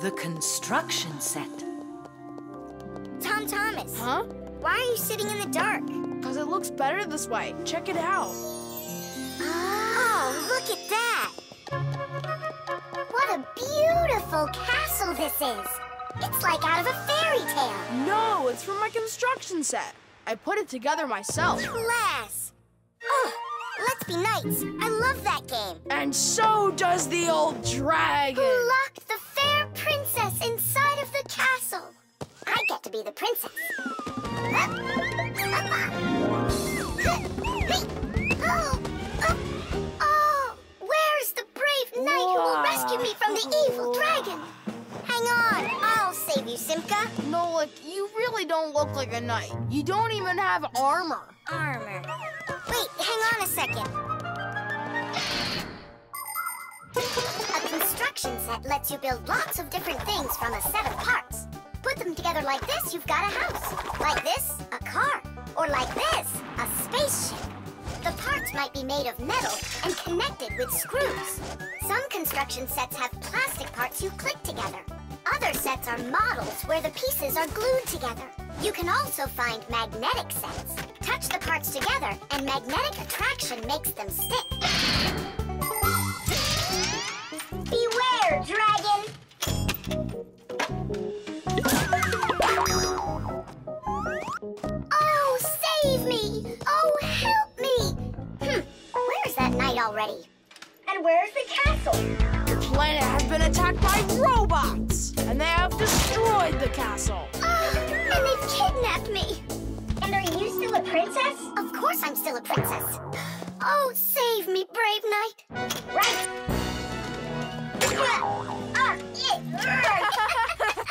The construction set. Tom Thomas. Huh? Why are you sitting in the dark? Because it looks better this way. Check it out. Oh, look at that. What a beautiful castle this is. It's like out of a fairy tale. No, it's from my construction set. I put it together myself. Class. Oh, let's be knights. I love that game. And so does the old dragon. Who locked the fair princess inside of the castle. I get to be the princess. Oh, where is the brave knight who will rescue me from the evil dragon? Hang on, I'll save you, Simka. Nolik, you really don't look like a knight. You don't even have armor. Armor. Wait, hang on a second. A construction set lets you build lots of different things from a set of parts. Put them together like this, you've got a house. Like this, a car. Or like this, a spaceship. The parts might be made of metal and connected with screws. Some construction sets have plastic parts you click together. Other sets are models where the pieces are glued together. You can also find magnetic sets. Touch the parts together and magnetic attraction makes them stick. Beware, dragon! Oh, save me! Oh, help me! Where is that knight already? And where's the castle? Your planet has been attacked by robots, and they have destroyed the castle. And they've kidnapped me. And are you still a princess? Of course I'm still a princess. Oh, save me, brave knight. Right.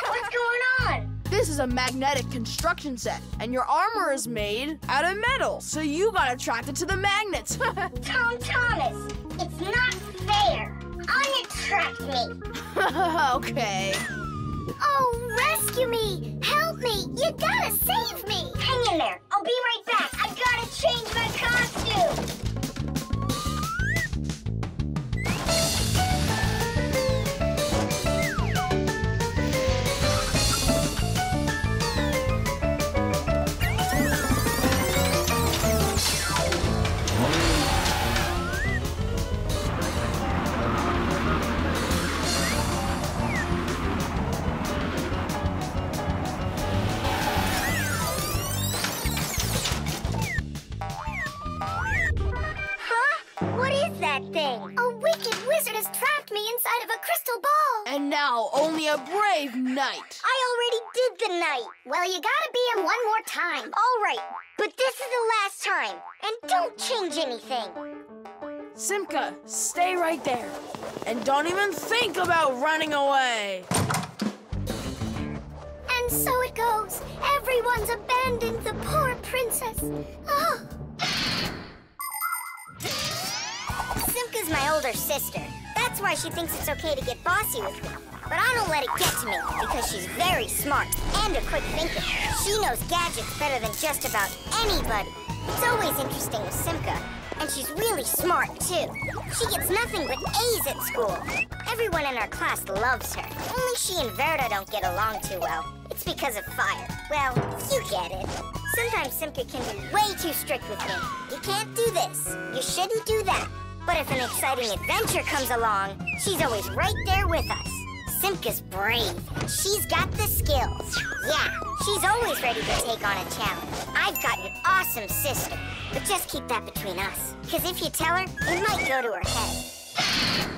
What's going on? This is a magnetic construction set, and your armor is made out of metal, so you got attracted to the magnets. Tom Thomas, it's not fair. Unattract me. Okay. Oh, rescue me! Help me! You gotta save me! Hang in there. I'll be right back. I gotta change my costume thing. A wicked wizard has trapped me inside of a crystal ball. And now, only a brave knight. I already did the knight. Well, you gotta be him one more time. All right, but this is the last time. And don't change anything. Simka, stay right there. And don't even think about running away. And so it goes. Everyone's abandoned the poor princess. Oh. Simka's my older sister. That's why she thinks it's okay to get bossy with me. But I don't let it get to me, because she's very smart and a quick thinker. She knows gadgets better than just about anybody. It's always interesting with Simka, and she's really smart, too. She gets nothing but A's at school. Everyone in our class loves her. Only she and Verda don't get along too well. It's because of Fire. Well, you get it. Sometimes Simka can be way too strict with me. You can't do this. You shouldn't do that. But if an exciting adventure comes along, she's always right there with us. Simka's brave. She's got the skills. Yeah, she's always ready to take on a challenge. I've got an awesome sister. But just keep that between us. Because if you tell her, it might go to her head.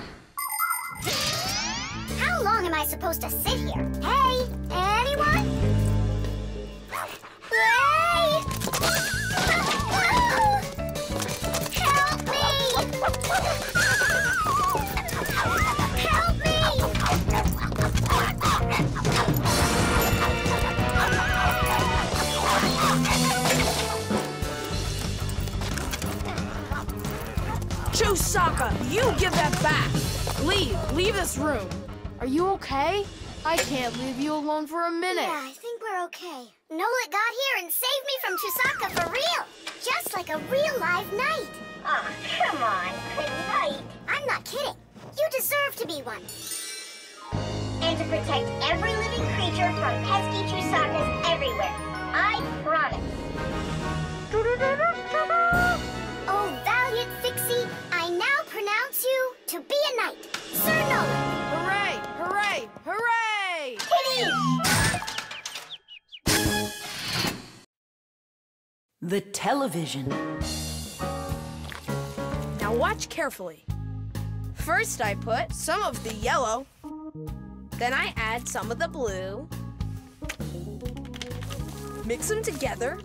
How long am I supposed to sit here? Hey, anyone? Hey! Help me! Chewsocka, you give that back! Leave this room. Are you okay? I can't leave you alone for a minute. Yeah, I think we're okay. Nolik got here and saved me from Chewsocka for real. Just like a real live knight. Oh, come on, a knight. I'm not kidding. You deserve to be one. and to protect every living creature from pesky Chewsockas everywhere. I promise. Oh, valiant Fixie, I now pronounce you to be a knight, Sir Nolik. Hooray! Hooray! Hooray! Kitty! The television. Now watch carefully. First I put some of the yellow, then I add some of the blue, mix them together,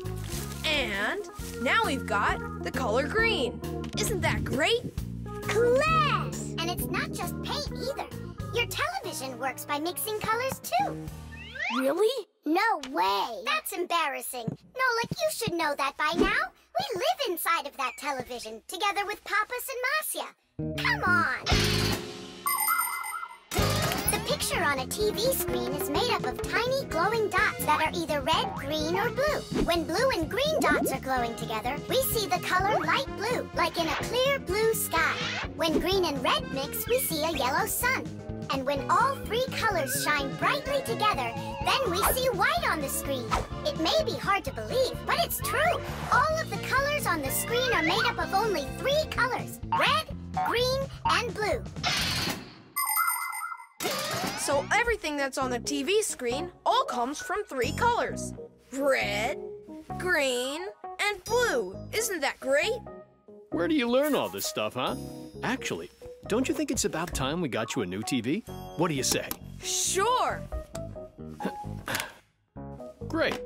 and now we've got the color green. Isn't that great? Class! And it's not just paint either. Your television works by mixing colors too. Really? No way. That's embarrassing. Nolik, you should know that by now. We live inside of that television, together with Papus and Masya. Come on! The picture on a TV screen is made up of tiny glowing dots that are either red, green, or blue. When blue and green dots are glowing together, we see the color light blue, like in a clear blue sky. When green and red mix, we see a yellow sun. And when all three colors shine brightly together, then we see white on the screen. It may be hard to believe, but it's true. All of the colors on the screen are made up of only three colors: red, green, and blue. So everything that's on the TV screen all comes from three colors: red, green, and blue. Isn't that great? Where do you learn all this stuff, huh? Actually, don't you think it's about time we got you a new TV? What do you say? Sure! Great.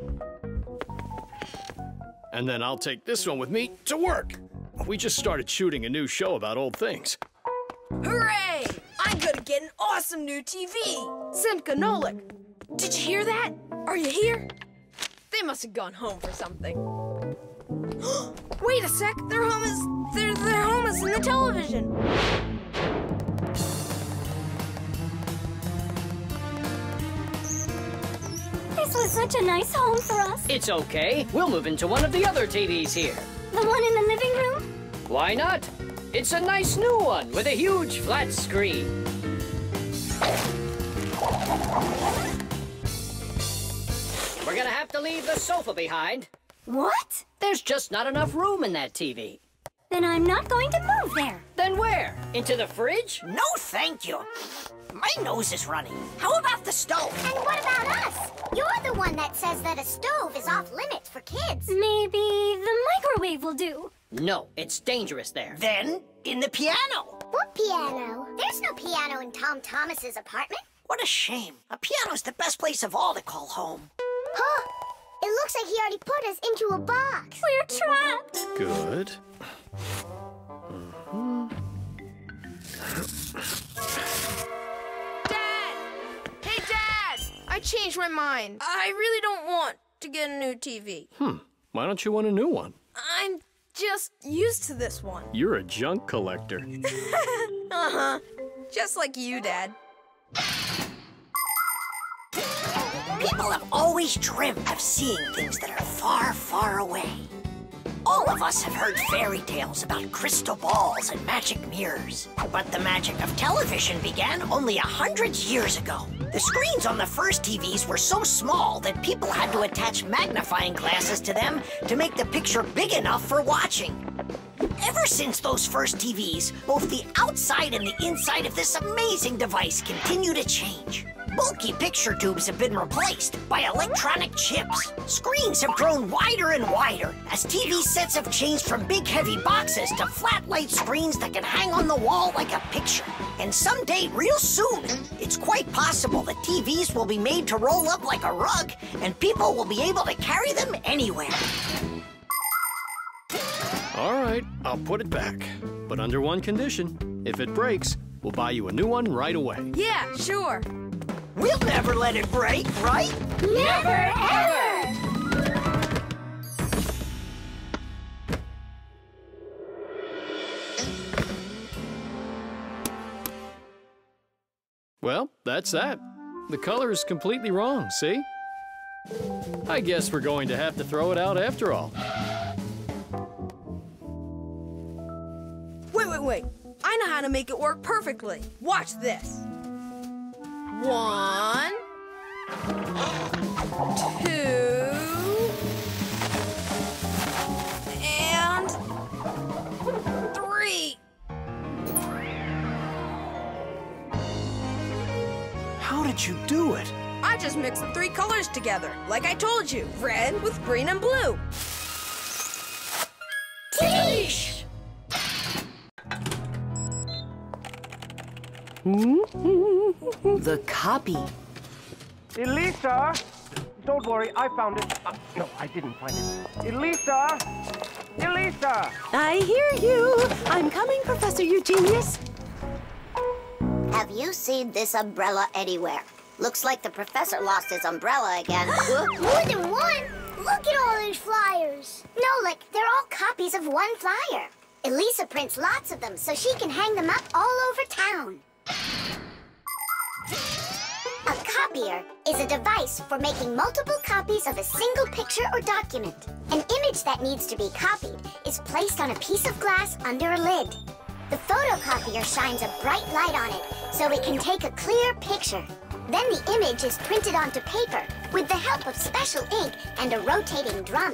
And then I'll take this one with me to work. We just started shooting a new show about old things. Hooray! I'm gonna get an awesome new TV! Simka, Nolik, did you hear that? Are you here? They must have gone home for something. Wait a sec! Their home is in the television! This was such a nice home for us. It's okay. We'll move into one of the other TVs here. The one in the living room? Why not? It's a nice new one with a huge flat screen. We're gonna have to leave the sofa behind. What? There's just not enough room in that TV. Then I'm not going to move there. Then where? Into the fridge? No, thank you. My nose is running. How about the stove? And what about us? You're the one that says that a stove is off limits for kids. Maybe the microwave will do. No, it's dangerous there. Then, in the piano. What piano? There's no piano in Tom Thomas's apartment. What a shame. A piano's the best place of all to call home. Huh? It looks like he already put us into a box. We're trapped. Good. Dad! Hey, Dad! I changed my mind. I really don't want to get a new TV. Why don't you want a new one? I'm just used to this one. You're a junk collector. Uh-huh. Just like you, Dad. People have always dreamt of seeing things that are far, far away. All of us have heard fairy tales about crystal balls and magic mirrors. But the magic of television began only 100 years ago. The screens on the first TVs were so small that people had to attach magnifying glasses to them to make the picture big enough for watching. Ever since those first TVs, both the outside and the inside of this amazing device continue to change. Bulky picture tubes have been replaced by electronic chips. Screens have grown wider and wider as TV sets have changed from big heavy boxes to flat light screens that can hang on the wall like a picture. And someday, real soon, it's quite possible that TVs will be made to roll up like a rug and people will be able to carry them anywhere. All right, I'll put it back, but under one condition. If it breaks, we'll buy you a new one right away. Yeah, sure. We'll never let it break, right? Never, ever! Well, that's that. The color is completely wrong, see? I guess we're going to have to throw it out after all. Wait. I know how to make it work perfectly. Watch this. One. 2, and 3. How did you do it? I just mixed 3 colors together, like I told you, red with green and blue. Teach! The copy. Elisa! Don't worry, I found it. No, I didn't find it. Elisa! Elisa! I hear you. I'm coming, Professor Eugenius. Have you seen this umbrella anywhere? Looks like the professor lost his umbrella again. More than one? Look at all these flyers. Nolik, they're all copies of one flyer. Elisa prints lots of them so she can hang them up all over town. A copier is a device for making multiple copies of a single picture or document. An image that needs to be copied is placed on a piece of glass under a lid. The photocopier shines a bright light on it so it can take a clear picture. Then the image is printed onto paper with the help of special ink and a rotating drum.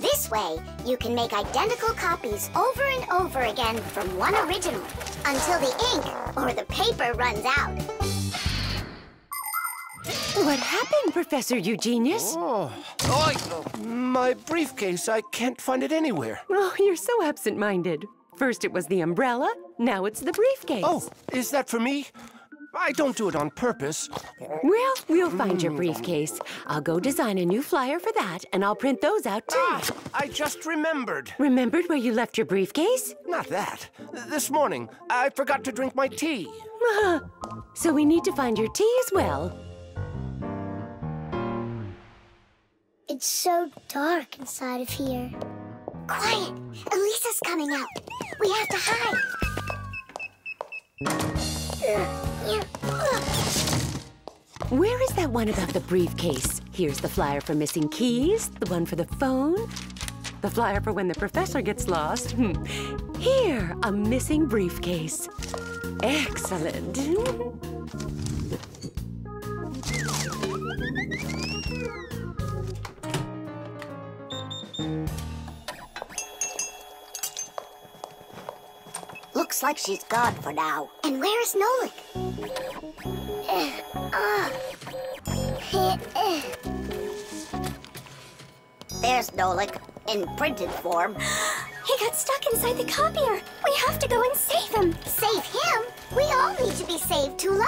This way, you can make identical copies over and over again from one original until the ink or the paper runs out. What happened, Professor Eugenius? My briefcase, I can't find it anywhere. Oh, you're so absent-minded. First it was the umbrella, now it's the briefcase. Oh, is that for me? I don't do it on purpose. Well, we'll find your briefcase. I'll go design a new flyer for that, and I'll print those out, too. Ah, I just remembered. Remembered where you left your briefcase? Not that. This morning, I forgot to drink my tea. So we need to find your tea as well. It's so dark inside of here. Quiet! Elisa's coming out. We have to hide. Where is that one about the briefcase? Here's the flyer for missing keys, the one for the phone, the flyer for when the professor gets lost. Here, a missing briefcase. Excellent. Looks like she's gone for now. And where is Nolik? There's Nolik, in printed form. He got stuck inside the copier. We have to go and save him. Save him? We all need to be saved, Tula.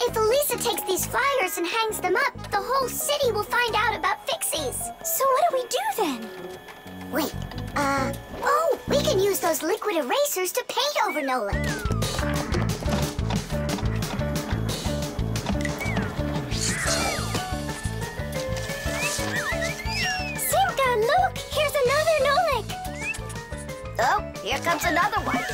If Elisa takes these flyers and hangs them up, the whole city will find out about Fixies. So what do we do then? Wait, oh, we can use those liquid erasers to paint over Nolik. Simka, look, here's another Nolik. Oh, here comes another one.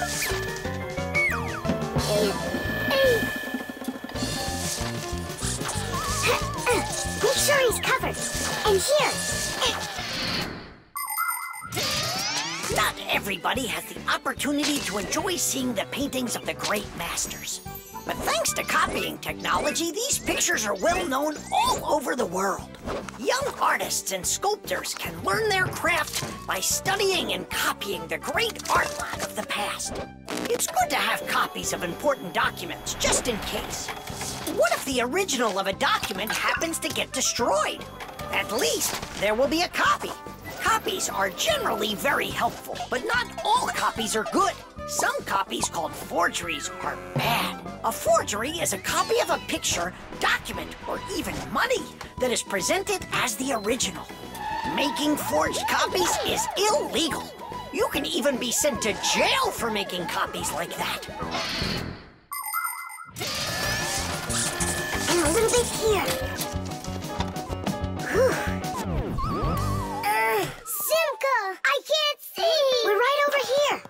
Make sure he's covered. And here. Not everybody has the opportunity to enjoy seeing the paintings of the great masters. But thanks to copying technology, these pictures are well known all over the world. Young artists and sculptors can learn their craft by studying and copying the great art lot of the past. It's good to have copies of important documents, just in case. What if the original of a document happens to get destroyed? At least there will be a copy. Copies are generally very helpful, but not all copies are good. Some copies, called forgeries, are bad. A forgery is a copy of a picture, document, or even money that is presented as the original. Making forged copies is illegal. You can even be sent to jail for making copies like that. And a little bit here. Whew. Simka! I can't see! We're right over here.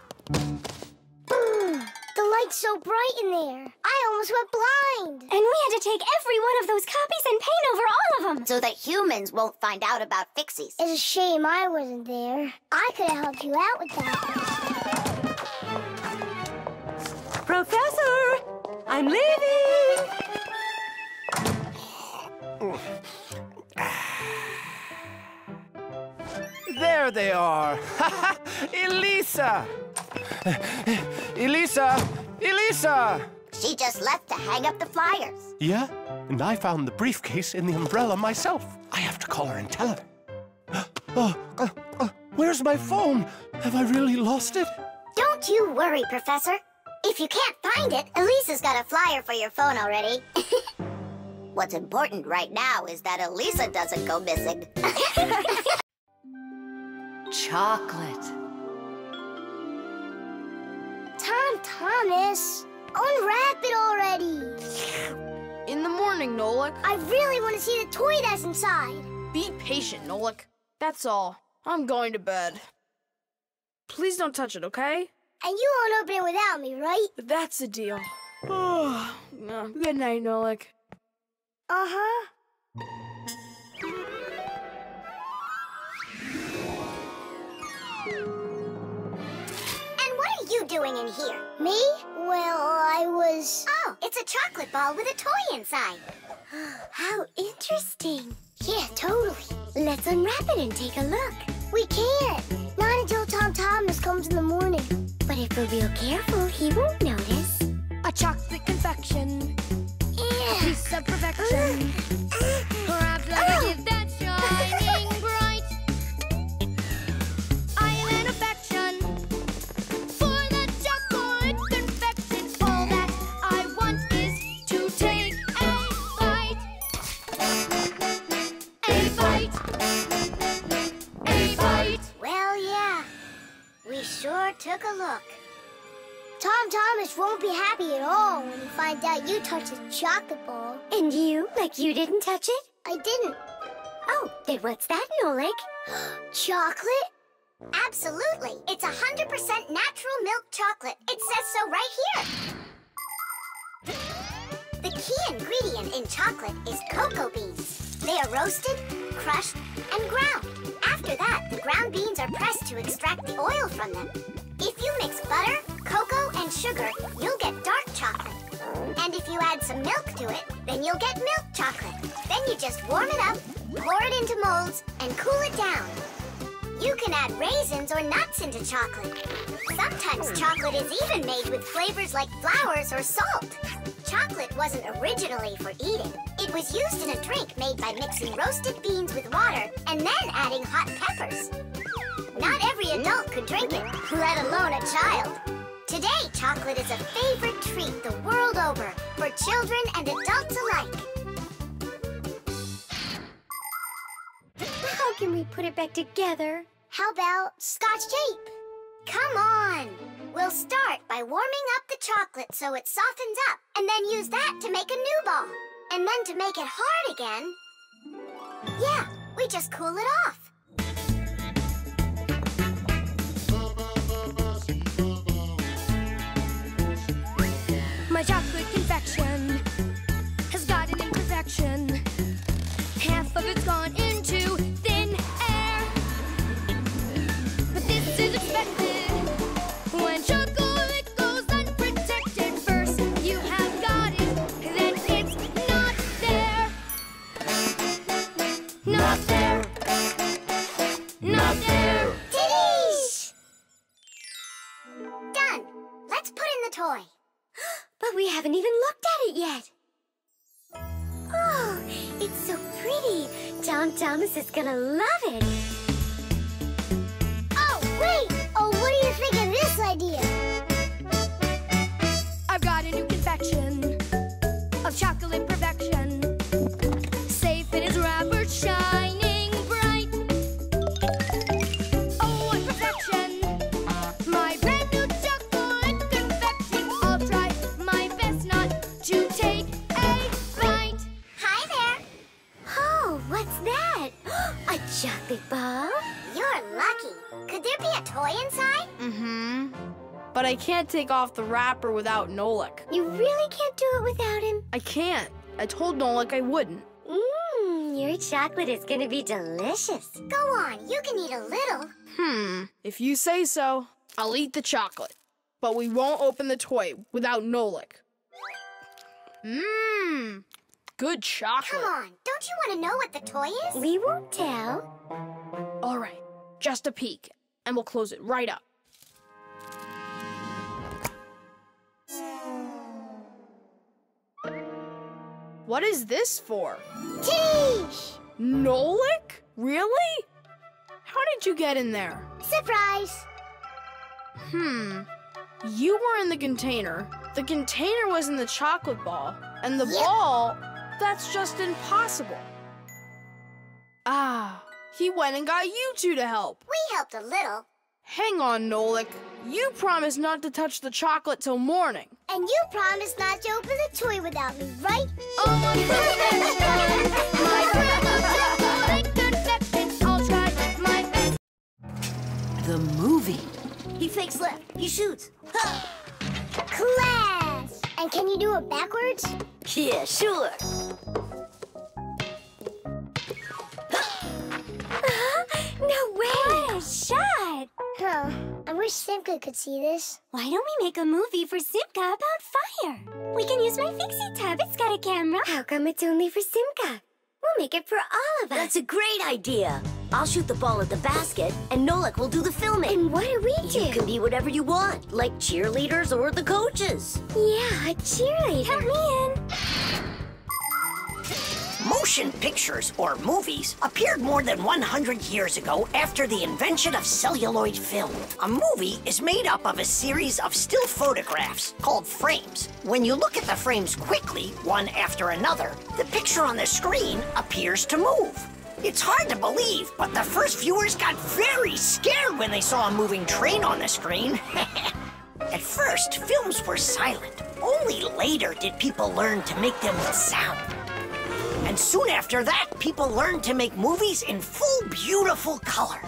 The light's so bright in there. I almost went blind. And we had to take every one of those copies and paint over all of them. So that humans won't find out about Fixies. It's a shame I wasn't there. I could have helped you out with that. Professor! I'm leaving! There they are! Elisa! Elisa! Elisa! She just left to hang up the flyers. Yeah, and I found the briefcase in the umbrella myself. I have to call her and tell her. Where's my phone? Have I really lost it? Don't you worry, Professor. If you can't find it, Elisa's got a flyer for your phone already. What's important right now is that Elisa doesn't go missing. Chocolate. Tom Thomas, unwrap it already. In the morning, Nolik. I really want to see the toy that's inside. Be patient, Nolik. That's all. I'm going to bed. Please don't touch it, okay? And you won't open it without me, right? That's a deal. Oh, no. Good night, Nolik. Uh-huh. And what are you doing in here? Me? Well, I was... Oh, it's a chocolate ball with a toy inside. How interesting. Yeah, totally. Let's unwrap it and take a look. We can't. Not until Tom Thomas comes in the morning. But if we're real careful, he won't notice. A chocolate confection. Yeah. A piece of perfection. Perhaps I will give that shining bright. I am an affection for the chocolate confection. All that I want is to take a bite. A bite. A bite. Well, yeah. We sure took a look. Tom Thomas won't be happy at all when he finds out you touched a chocolate ball. And you? Like you didn't touch it? I didn't. Oh, then what's that, Nolik? Chocolate? Absolutely. It's 100% natural milk chocolate. It says so right here. The key ingredient in chocolate is cocoa beans. They are roasted, crushed, and ground. After that, the ground beans are pressed to extract the oil from them. If you mix butter, cocoa, and sugar, you'll get dark chocolate. And if you add some milk to it, then you'll get milk chocolate. Then you just warm it up, pour it into molds, and cool it down. You can add raisins or nuts into chocolate. Sometimes chocolate is even made with flavors like flowers or salt. Chocolate wasn't originally for eating. It was used in a drink made by mixing roasted beans with water and then adding hot peppers. Not every adult could drink it, let alone a child. Today, chocolate is a favorite treat the world over, for children and adults alike. How can we put it back together? How about Scotch tape? Come on! We'll start by warming up the chocolate so it softens up, and then use that to make a new ball. And then to make it hard again... Yeah, we just cool it off. My chocolate confection has got an imperfection. Half of it's gone into thin air. But this is expected when chocolate goes unprotected. First you have got it, then it's not there. Not there. Not there. Diddish! Done. Let's put in the toy. But we haven't even looked at it yet. Oh, it's so pretty. Tom Thomas is gonna love it. Oh, wait! Oh, what do you think of this idea? I've got a new confection of chocolate perfection. Safe in its wrapper, shining bright. Oh, what perfection! My brand new chocolate confection. I'll try my best not to take a bite. Hi there. Oh, what's that? A chocolate ball? You're lucky. Could there be a toy inside? Mm-hmm. But I can't take off the wrapper without Nolik. You really can't do it without him. I can't. I told Nolik I wouldn't. Your chocolate is gonna be delicious. Go on, you can eat a little. If you say so, I'll eat the chocolate. But we won't open the toy without Nolik. Good chocolate. Come on, don't you want to know what the toy is? We won't tell. All right. just a peek, and we'll close it right up. What is this for? Teesh! Nolik? Really? How did you get in there? Surprise! You were in the container. The container was in the chocolate ball. And the ball, that's just impossible. He went and got you two to help. We helped a little. Hang on, Nolik. You promised not to touch the chocolate till morning. And you promised not to open the toy without me, right? Oh, my goodness, my goodness, I'll try my best. The movie. He fakes left. He shoots. Huh. Clash! And can you do it backwards? Yeah, sure. No way! What a shot! Huh. I wish Simka could see this. Why don't we make a movie for Simka about fire? We can use my Fixie tub. It's got a camera. How come it's only for Simka? We'll make it for all of us. That's a great idea. I'll shoot the ball at the basket, and Nolik will do the filming. And what do we do? You can be whatever you want, like cheerleaders or the coaches. Yeah, a cheerleader. Help me in. Motion pictures, or movies, appeared more than 100 years ago after the invention of celluloid film. A movie is made up of a series of still photographs called frames. When you look at the frames quickly, one after another, the picture on the screen appears to move. It's hard to believe, but the first viewers got very scared when they saw a moving train on the screen. At first, films were silent. Only later did people learn to make them with sound. And soon after that, people learned to make movies in full, beautiful color.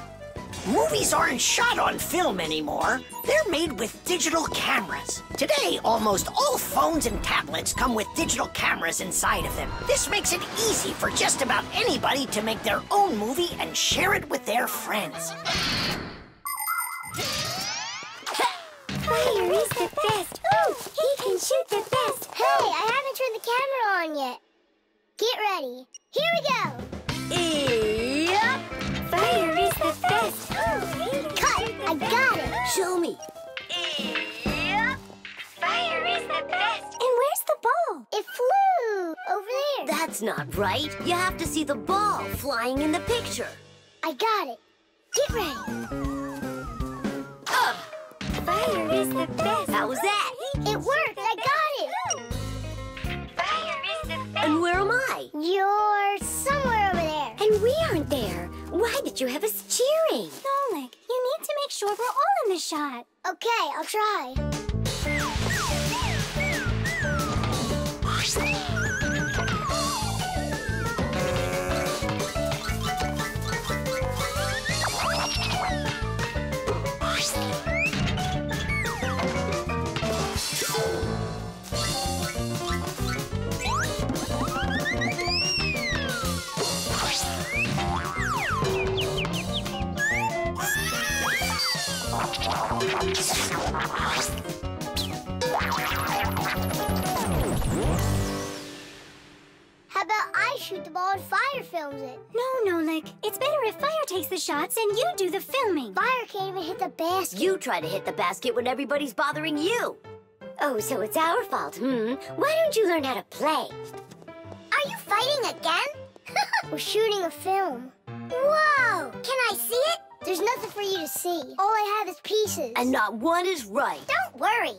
Movies aren't shot on film anymore. They're made with digital cameras. Today, almost all phones and tablets come with digital cameras inside of them. This makes it easy for just about anybody to make their own movie and share it with their friends. Fire is the best. Ooh, he can shoot the best. Hey, I haven't turned the camera on yet. Get ready. Here we go. Yep. Fire is the best. Cut. I got it. Show me. Yep. Fire is the best. And where's the ball? It flew over there. That's not right. You have to see the ball flying in the picture. I got it. Get ready. Up. Fire is the best. How was that? It worked. I got it. And where am I? You're somewhere over there. And we aren't there. Why did you have us cheering? Nolik, you need to make sure we're all in the shot. Okay, I'll try. How about I shoot the ball and Fire films it? No, Nolik. It's better if Fire takes the shots and you do the filming. Fire can't even hit the basket. You try to hit the basket when everybody's bothering you. Oh, so it's our fault, Why don't you learn how to play? Are you fighting again? We're shooting a film. Whoa! Can I see it? There's nothing for you to see. All I have is pieces. And not one is right. Don't worry.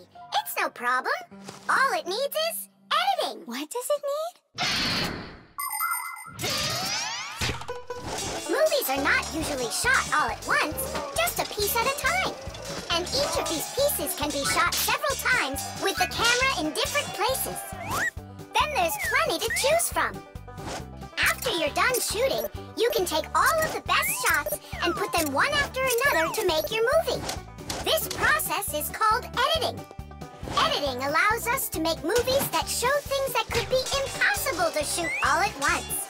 It's no problem. All it needs is editing. What does it need? Movies are not usually shot all at once, just a piece at a time. And each of these pieces can be shot several times with the camera in different places. Then there's plenty to choose from. After you're done shooting, you can take all of the best shots and put them one after another to make your movie. This process is called editing. Editing allows us to make movies that show things that could be impossible to shoot all at once.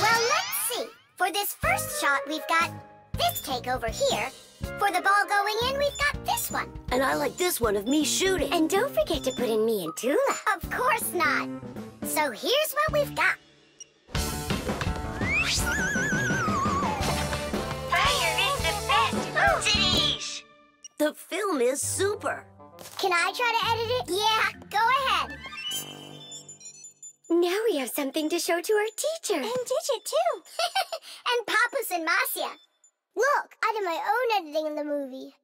Well, let's see. For this first shot, we've got this take over here. For the ball going in, we've got this one. And I like this one of me shooting. And don't forget to put in me and Tula. Of course not. So here's what we've got. film is super. Can I try to edit it? Yeah, go ahead. Now we have something to show to our teacher. And Digit, too. And Papus and Masya. Look, I did my own editing in the movie.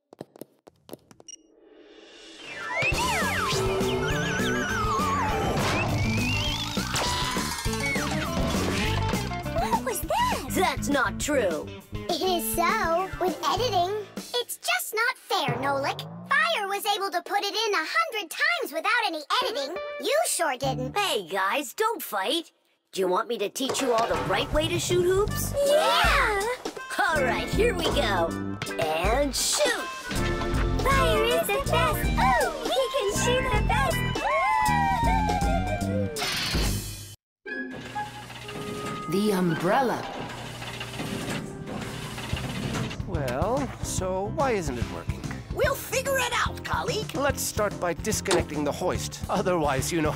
What was that? That's not true. It is so. With editing, it's just not fair, Nolik. Fire was able to put it in 100 times without any editing. You sure didn't. Hey, guys, don't fight. Do you want me to teach you all the right way to shoot hoops? Yeah! All right, here we go. And shoot! Fire is the best! Ooh, he can shoot the best! The umbrella. Well, so why isn't it working? We'll figure it out, colleague. Let's start by disconnecting the hoist. Otherwise, you know...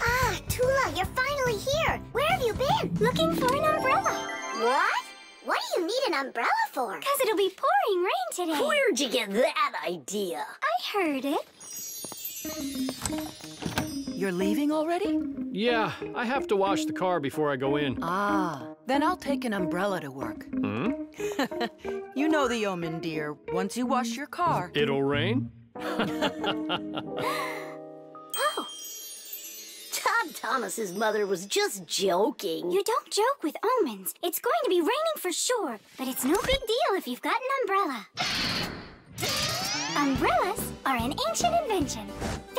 Ah, Tula, you're finally here. Where have you been? Looking for an umbrella. What? What do you need an umbrella for? Because it'll be pouring rain today. Where'd you get that idea? I heard it. You're leaving already? Yeah, I have to wash the car before I go in. Ah, then I'll take an umbrella to work. Hmm? You know the omen, dear. Once you wash your car... It'll rain? Oh! Tom Thomas's mother was just joking. You don't joke with omens. It's going to be raining for sure, but it's no big deal if you've got an umbrella. Umbrellas are an ancient invention.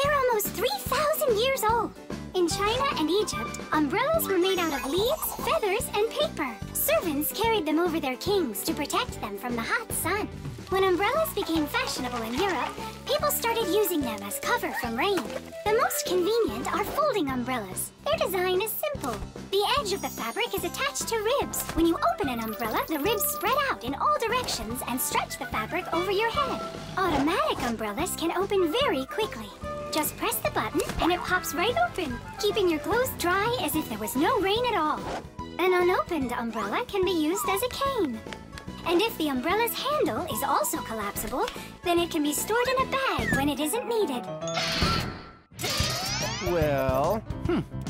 They're almost 3,000 years old. In China and Egypt, umbrellas were made out of leaves, feathers, and paper. Servants carried them over their kings to protect them from the hot sun. When umbrellas became fashionable in Europe, people started using them as cover from rain. The most convenient are folding umbrellas. Their design is simple. The edge of the fabric is attached to ribs. When you open an umbrella, the ribs spread out in all directions and stretch the fabric over your head. Automatic umbrellas can open very quickly. Just press the button and it pops right open, keeping your clothes dry as if there was no rain at all. An unopened umbrella can be used as a cane. And if the umbrella's handle is also collapsible, then it can be stored in a bag when it isn't needed. Well,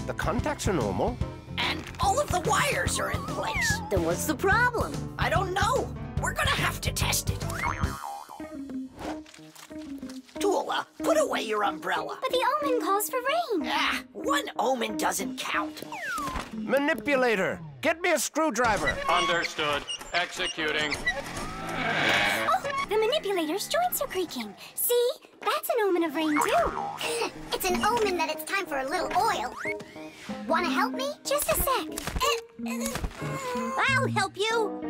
the contacts are normal. And all of the wires are in place. Then what's the problem? I don't know. We're gonna have to test it. Tula, put away your umbrella. But the omen calls for rain. Ah, one omen doesn't count. Manipulator, get me a screwdriver. Understood. Executing. Oh, the manipulator's joints are creaking. See? That's an omen of rain, too. It's an omen that it's time for a little oil. Want to help me? Just a sec. I'll help you.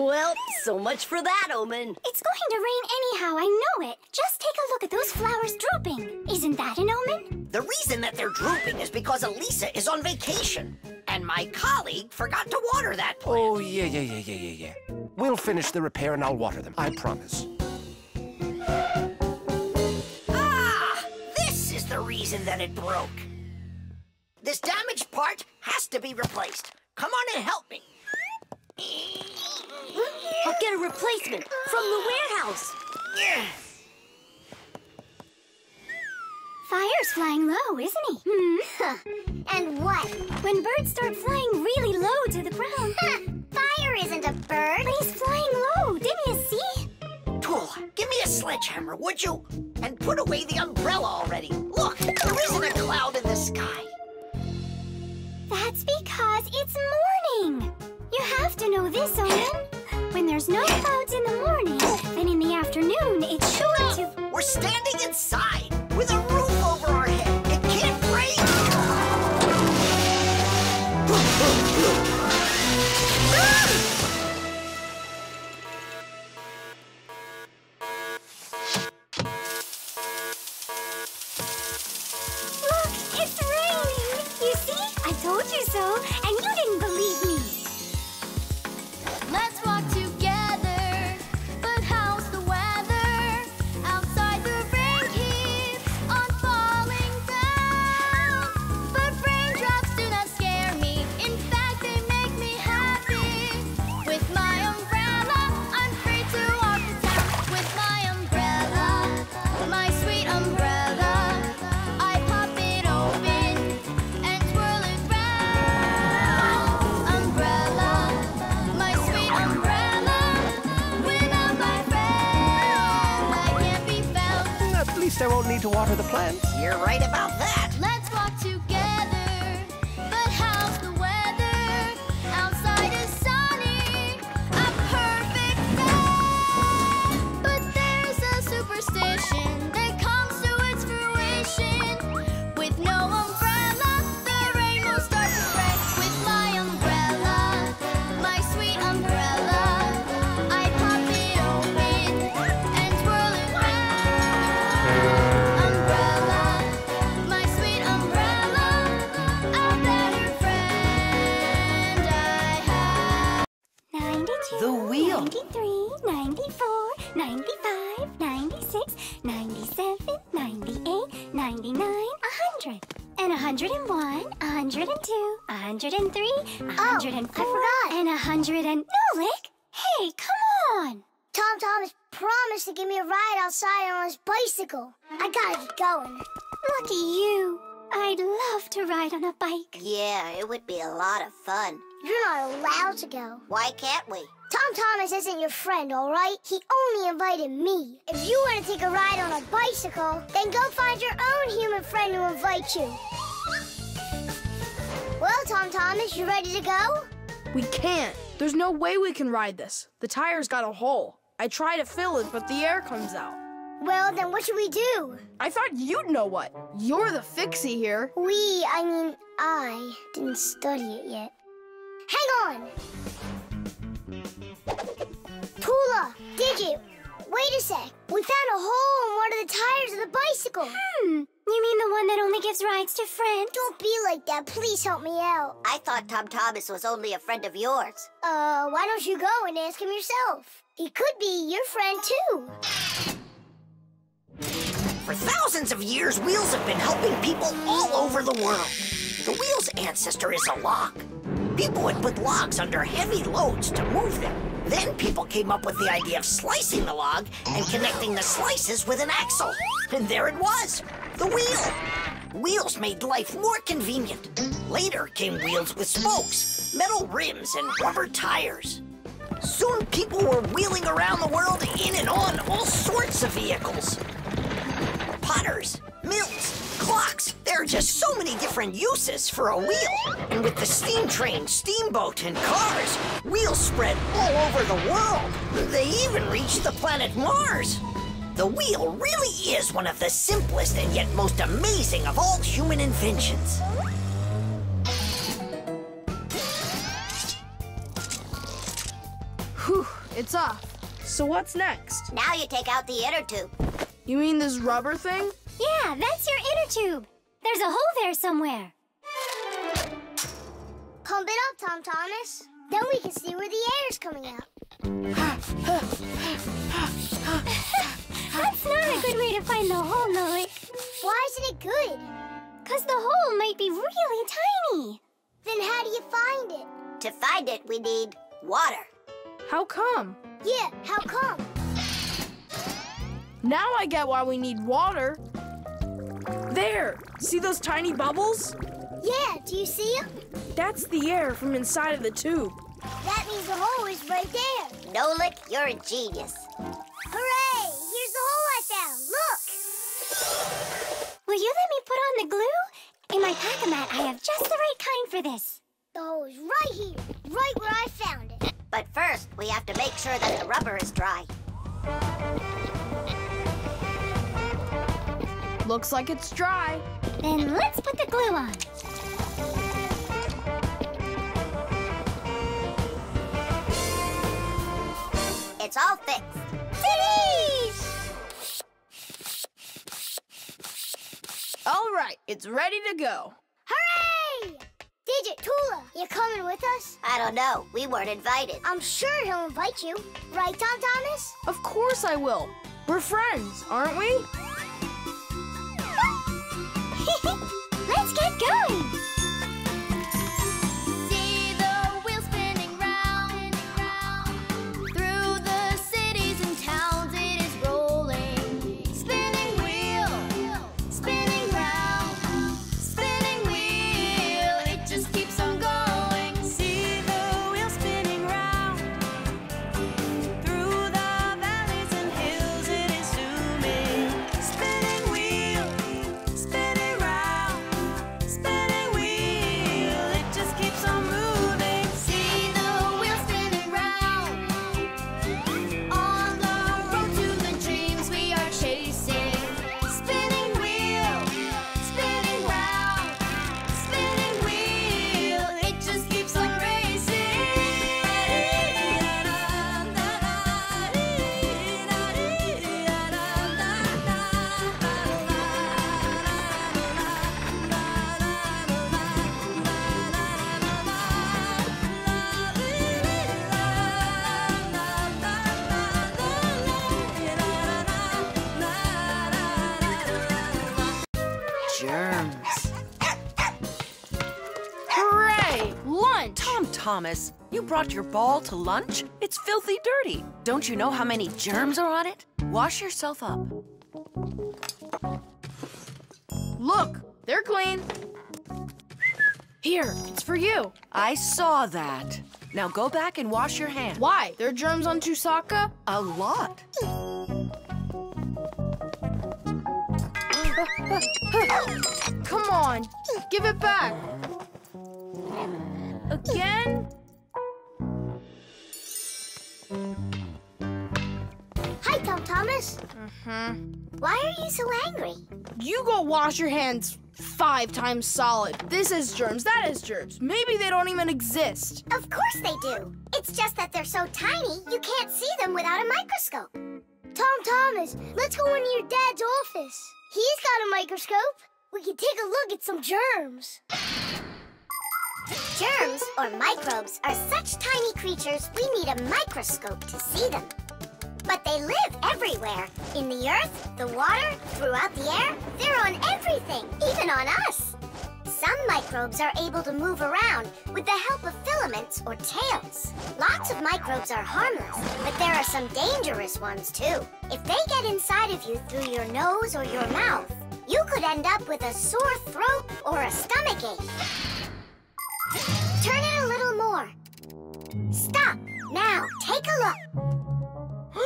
Well, so much for that, Omen. It's going to rain anyhow, I know it. Just take a look at those flowers drooping. Isn't that an omen? The reason that they're drooping is because Elisa is on vacation. And my colleague forgot to water that plant. Oh, yeah. We'll finish the repair and I'll water them, I promise. Ah! This is the reason that it broke. This damaged part has to be replaced. Come on and help me. I'll get a replacement from the warehouse. Fire's flying low, isn't he? And what? When birds start flying really low to the ground. Fire isn't a bird. But he's flying low. Didn't you see? Tula, give me a sledgehammer, would you? And put away the umbrella already. Look, there isn't a cloud in the sky. That's because it's morning. You have to know this, Omen. When there's no clouds in the morning, then in the afternoon, it's sure to... We're standing inside with a roof over our head. It can't rain. Look, it's raining. You see? I told you so, and you didn't believe me. Let's walk to At least I won't need to water the plants. You're right about that. Let's walk together. But how's the weather? Outside is sunny, a perfect day. But there's a superstition that comes to its fruition. With no umbrella, the rain will start to spray. With my umbrella, my sweet umbrella, I pop it open. The wheel. 93, 94, 95, 96, 97, 98, 99, 100. And 101, 102, 103, 104. Oh, I forgot. And 100 and... Nolik! Hey, come on! Tom Thomas promised to give me a ride outside on his bicycle. I gotta get going. Lucky you. I'd love to ride on a bike. Yeah, it would be a lot of fun. You're not allowed to go. Why can't we? Tom Thomas isn't your friend, all right? He only invited me. If you want to take a ride on a bicycle, then go find your own human friend to invite you. Well, Tom Thomas, you ready to go? We can't. There's no way we can ride this. The tire's got a hole. I try to fill it, but the air comes out. Well, then what should we do? I thought you'd know what. You're the Fixie here. I didn't study it yet. Hang on! Tula! Digit! Wait a sec! We found a hole in one of the tires of the bicycle! You mean the one that only gives rides to friends? Don't be like that. Please help me out. I thought Tom Thomas was only a friend of yours. Why don't you go and ask him yourself? He could be your friend, too. For thousands of years, wheels have been helping people all over the world. The wheel's ancestor is a lock. People would put logs under heavy loads to move them. Then people came up with the idea of slicing the log and connecting the slices with an axle. And there it was, the wheel. Wheels made life more convenient. Later came wheels with spokes, metal rims, and rubber tires. Soon people were wheeling around the world in and on all sorts of vehicles. Potters, mills, clocks. There are just so many different uses for a wheel. And with the steam train, steamboat, and cars, wheels spread all over the world. They even reached the planet Mars. The wheel really is one of the simplest and yet most amazing of all human inventions. Whew, it's off. So what's next? Now you take out the inner tube. You mean this rubber thing? Yeah, that's your inner tube. There's a hole there somewhere. Pump it up, Tom Thomas. Then we can see where the air is coming out. That's not a good way to find the hole, Nolik. Why isn't it good? Because the hole might be really tiny. Then how do you find it? To find it, we need water. How come? Yeah, how come? Now I get why we need water. There! See those tiny bubbles? Yeah, do you see them? That's the air from inside of the tube. That means the hole is right there. Nolik, you're a genius. Hooray! Here's the hole I found. Look! Will you let me put on the glue? In my pack-a-mat, I have just the right kind for this. The hole is right here, right where I found it. But first, we have to make sure that the rubber is dry. Looks like it's dry. Then let's put the glue on. It's all fixed. Finish! All right, it's ready to go. Hooray! Digit, Tula, you coming with us? I don't know. We weren't invited. I'm sure he'll invite you. Right, Tom Thomas? Of course I will. We're friends, aren't we? Let's get going! See the wheel spinning round. Through the cities and towns it is rolling. Spinning wheel, spinning round. Spinning wheel, it just keeps on going. See the wheel spinning round. Through the valleys and hills it is zooming. Thomas. You brought your ball to lunch? It's filthy dirty. Don't you know how many germs are on it? Wash yourself up. Look, they're clean. Here, it's for you. I saw that. Now go back and wash your hands. Why? There are germs on Chewsocka? A lot. Come on, give it back. Again? Hi, Tom Thomas. Why are you so angry? You go wash your hands 5 times solid. This is germs, that is germs. Maybe they don't even exist. Of course they do. It's just that they're so tiny, you can't see them without a microscope. Tom Thomas, let's go into your dad's office. He's got a microscope. We can take a look at some germs. Germs, or microbes, are such tiny creatures we need a microscope to see them. But they live everywhere. In the earth, the water, throughout the air. They're on everything, even on us. Some microbes are able to move around with the help of filaments or tails. Lots of microbes are harmless, but there are some dangerous ones too. If they get inside of you through your nose or your mouth, you could end up with a sore throat or a stomach ache. Turn it a little more. Stop. Now, take a look.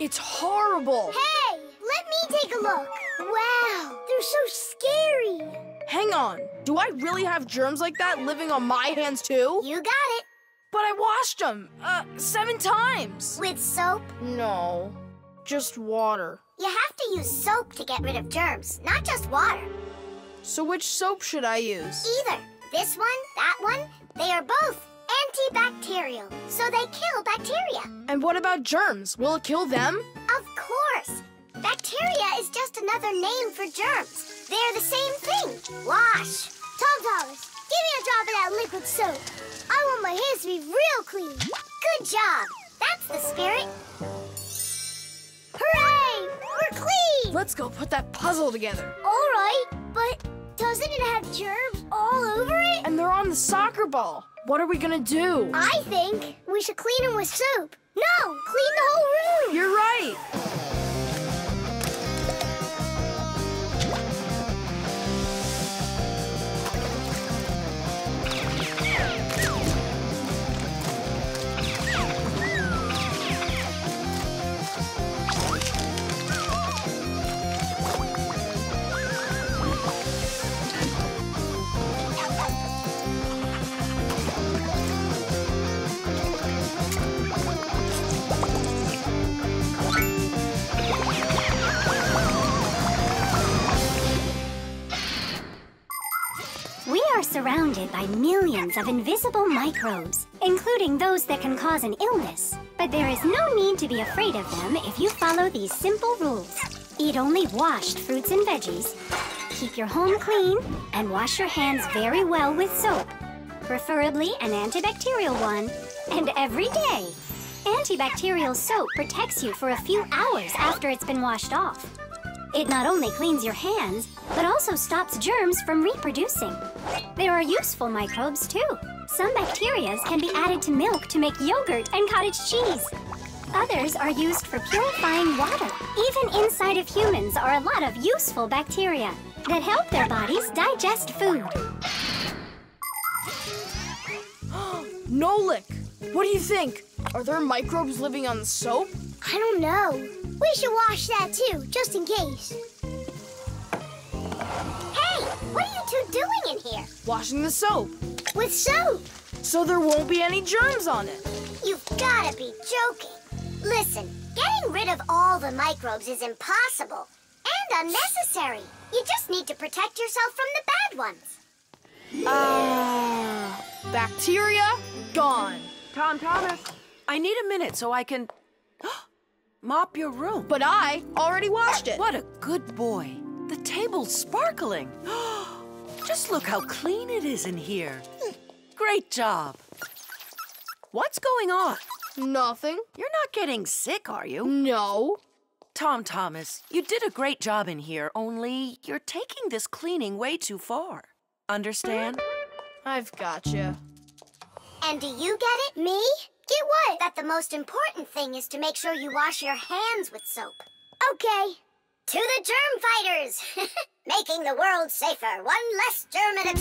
It's horrible. Hey, let me take a look. Wow, they're so scary. Hang on. Do I really have germs like that living on my hands too? You got it. But I washed them 7 times. With soap? No, just water. You have to use soap to get rid of germs, not just water. So which soap should I use? Either. This one, that one, they are both antibacterial, so they kill bacteria. And what about germs? Will it kill them? Of course. Bacteria is just another name for germs. They're the same thing. Wash. Tom Thomas, give me a drop of that liquid soap. I want my hands to be real clean. Good job. That's the spirit. Hooray! We're clean! Let's go put that puzzle together. All right, but doesn't it have germs all over it? And they're on the soccer ball. What are we gonna do? I think we should clean them with soap. No, clean the whole room. You're right. Surrounded by millions of invisible microbes, including those that can cause an illness. But there is no need to be afraid of them if you follow these simple rules. Eat only washed fruits and veggies. Keep your home clean and wash your hands very well with soap, preferably an antibacterial one, and every day. Antibacterial soap protects you for a few hours after it's been washed off. It not only cleans your hands, but also stops germs from reproducing. There are useful microbes too. Some bacteria can be added to milk to make yogurt and cottage cheese. Others are used for purifying water. Even inside of humans are a lot of useful bacteria that help their bodies digest food. Nolik, what do you think? Are there microbes living on the soap? I don't know. We should wash that too, just in case. Hey, what are you two doing in here? Washing the soap. With soap? So there won't be any germs on it. You've gotta be joking. Listen, getting rid of all the microbes is impossible and unnecessary. You just need to protect yourself from the bad ones. Bacteria gone. Tom Thomas, I need a minute so I can... mop your room. But I already washed it. What a good boy. The table's sparkling. Just look how clean it is in here. Great job. What's going on? Nothing. You're not getting sick, are you? No. Tom Thomas, you did a great job in here, only you're taking this cleaning way too far. Understand? I've gotcha. And do you get it? Me? Get what? That the most important thing is to make sure you wash your hands with soap. Okay. To the germ fighters! Making the world safer, one less germ at a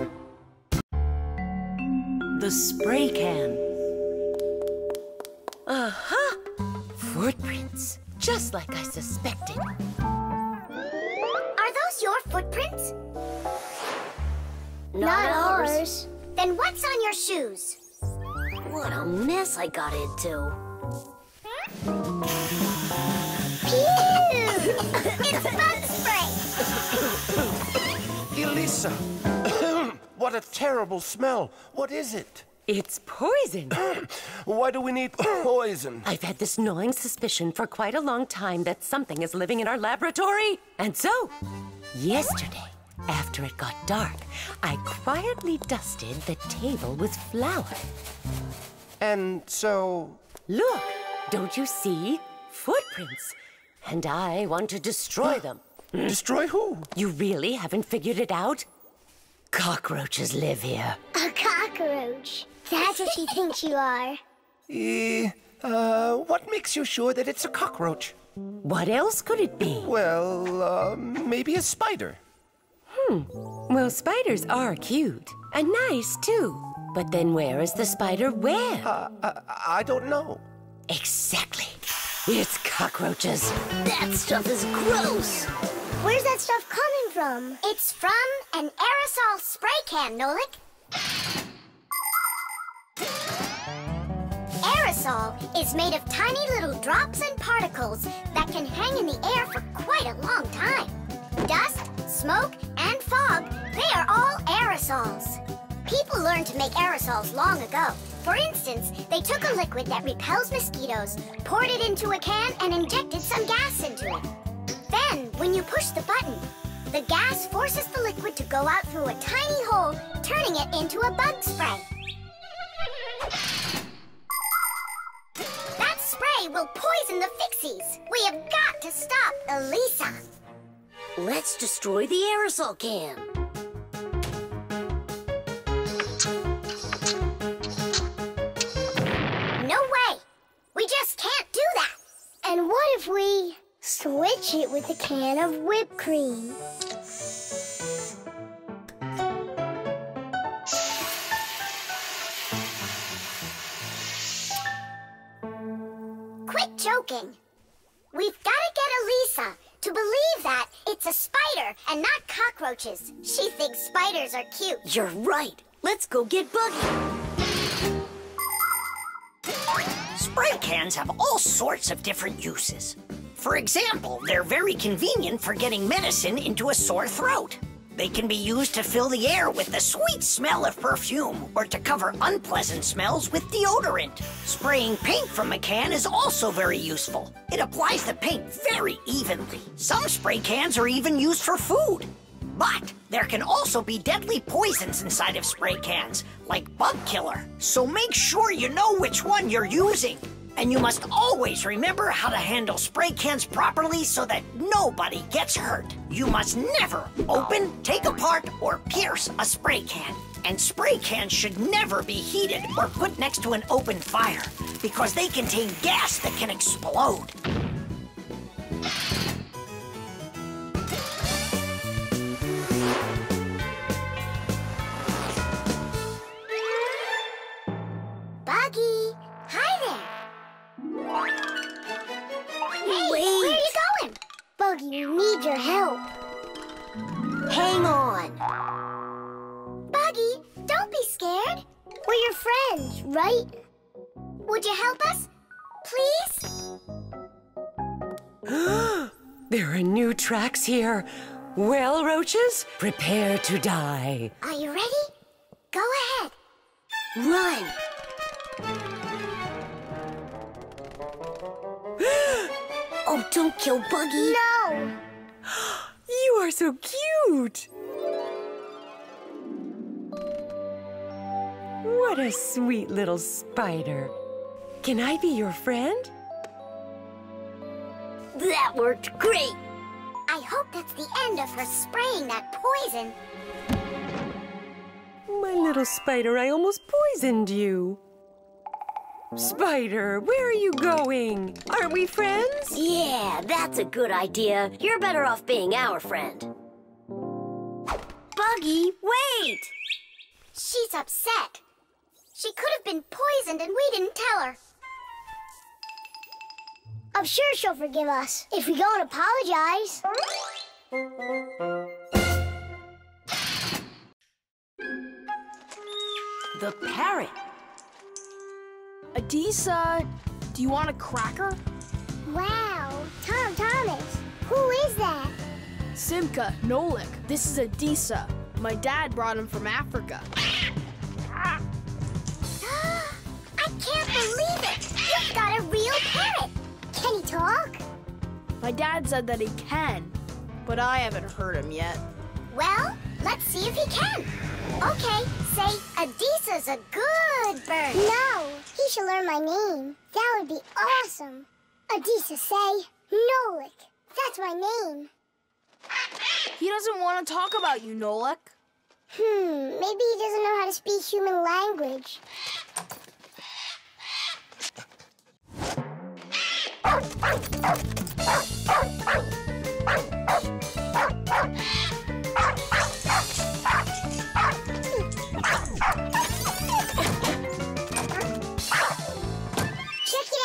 time. The spray can. Uh-huh! Footprints. Just like I suspected. Are those your footprints? Not ours. Then what's on your shoes? What a mess I got into. Pew! It's bug spray! Elisa! What a terrible smell! What is it? It's poison. Why do we need poison? I've had this gnawing suspicion for quite a long time that something is living in our laboratory. And so, yesterday, after it got dark, I quietly dusted the table with flour. And so... Look, don't you see? Footprints. And I want to destroy them. Destroy who? You really haven't figured it out? Cockroaches live here. A cockroach? That's what you think you are. What makes you sure that it's a cockroach? What else could it be? Well, maybe a spider. Well, spiders are cute. And nice, too. But then where is the spider web? I don't know. Exactly. It's cockroaches. That stuff is gross. Where's that stuff coming from? It's from an aerosol spray can, Nolik. Aerosol is made of tiny little drops and particles that can hang in the air for quite a long time. Dust, smoke, and fog, they are all aerosols. People learned to make aerosols long ago. For instance, they took a liquid that repels mosquitoes, poured it into a can, and injected some gas into it. Then, when you push the button, the gas forces the liquid to go out through a tiny hole, turning it into a bug spray. That spray will poison the Fixies. We have got to stop Elisa. Let's destroy the aerosol can. No way! We just can't do that! And what if we switch it with a can of whipped cream? Quit joking! We've got to get Elisa to believe that it's a spider and not cockroaches. She thinks spiders are cute. You're right. Let's go get Buggy. Spray cans have all sorts of different uses. For example, they're very convenient for getting medicine into a sore throat. They can be used to fill the air with the sweet smell of perfume or to cover unpleasant smells with deodorant. Spraying paint from a can is also very useful. It applies the paint very evenly. Some spray cans are even used for food. But there can also be deadly poisons inside of spray cans, like bug killer. So make sure you know which one you're using. And you must always remember how to handle spray cans properly so that nobody gets hurt. You must never open, take apart, or pierce a spray can. And spray cans should never be heated or put next to an open fire because they contain gas that can explode. Buggy! Hi there! Hey, wait. Where are you going? Buggy, we need your help. Hang on. Buggy, don't be scared. We're your friends, right? Would you help us, please? There are new tracks here. Well, roaches, prepare to die. Are you ready? Go ahead. Run. Oh, don't kill Buggy. No! You are so cute! What a sweet little spider. Can I be your friend? That worked great! I hope that's the end of her spraying that poison. Oh, my little spider, I almost poisoned you. Spider, where are you going? Aren't we friends? Yeah, that's a good idea. You're better off being our friend. Buggy, wait! She's upset. She could have been poisoned and we didn't tell her. I'm sure she'll forgive us if we go and apologize. The parrot. Adisa, do you want a cracker? Wow, Tom Thomas, who is that? Simka, Nolik, this is Adisa. My dad brought him from Africa. I can't believe it! You've got a real parrot! Can he talk? My dad said that he can, but I haven't heard him yet. Well, let's see if he can. Okay, say, Adisa's a good bird. No, he should learn my name. That would be awesome. Adisa, say, Nolik. That's my name. He doesn't want to talk about you, Nolik. Maybe he doesn't know how to speak human language. Check it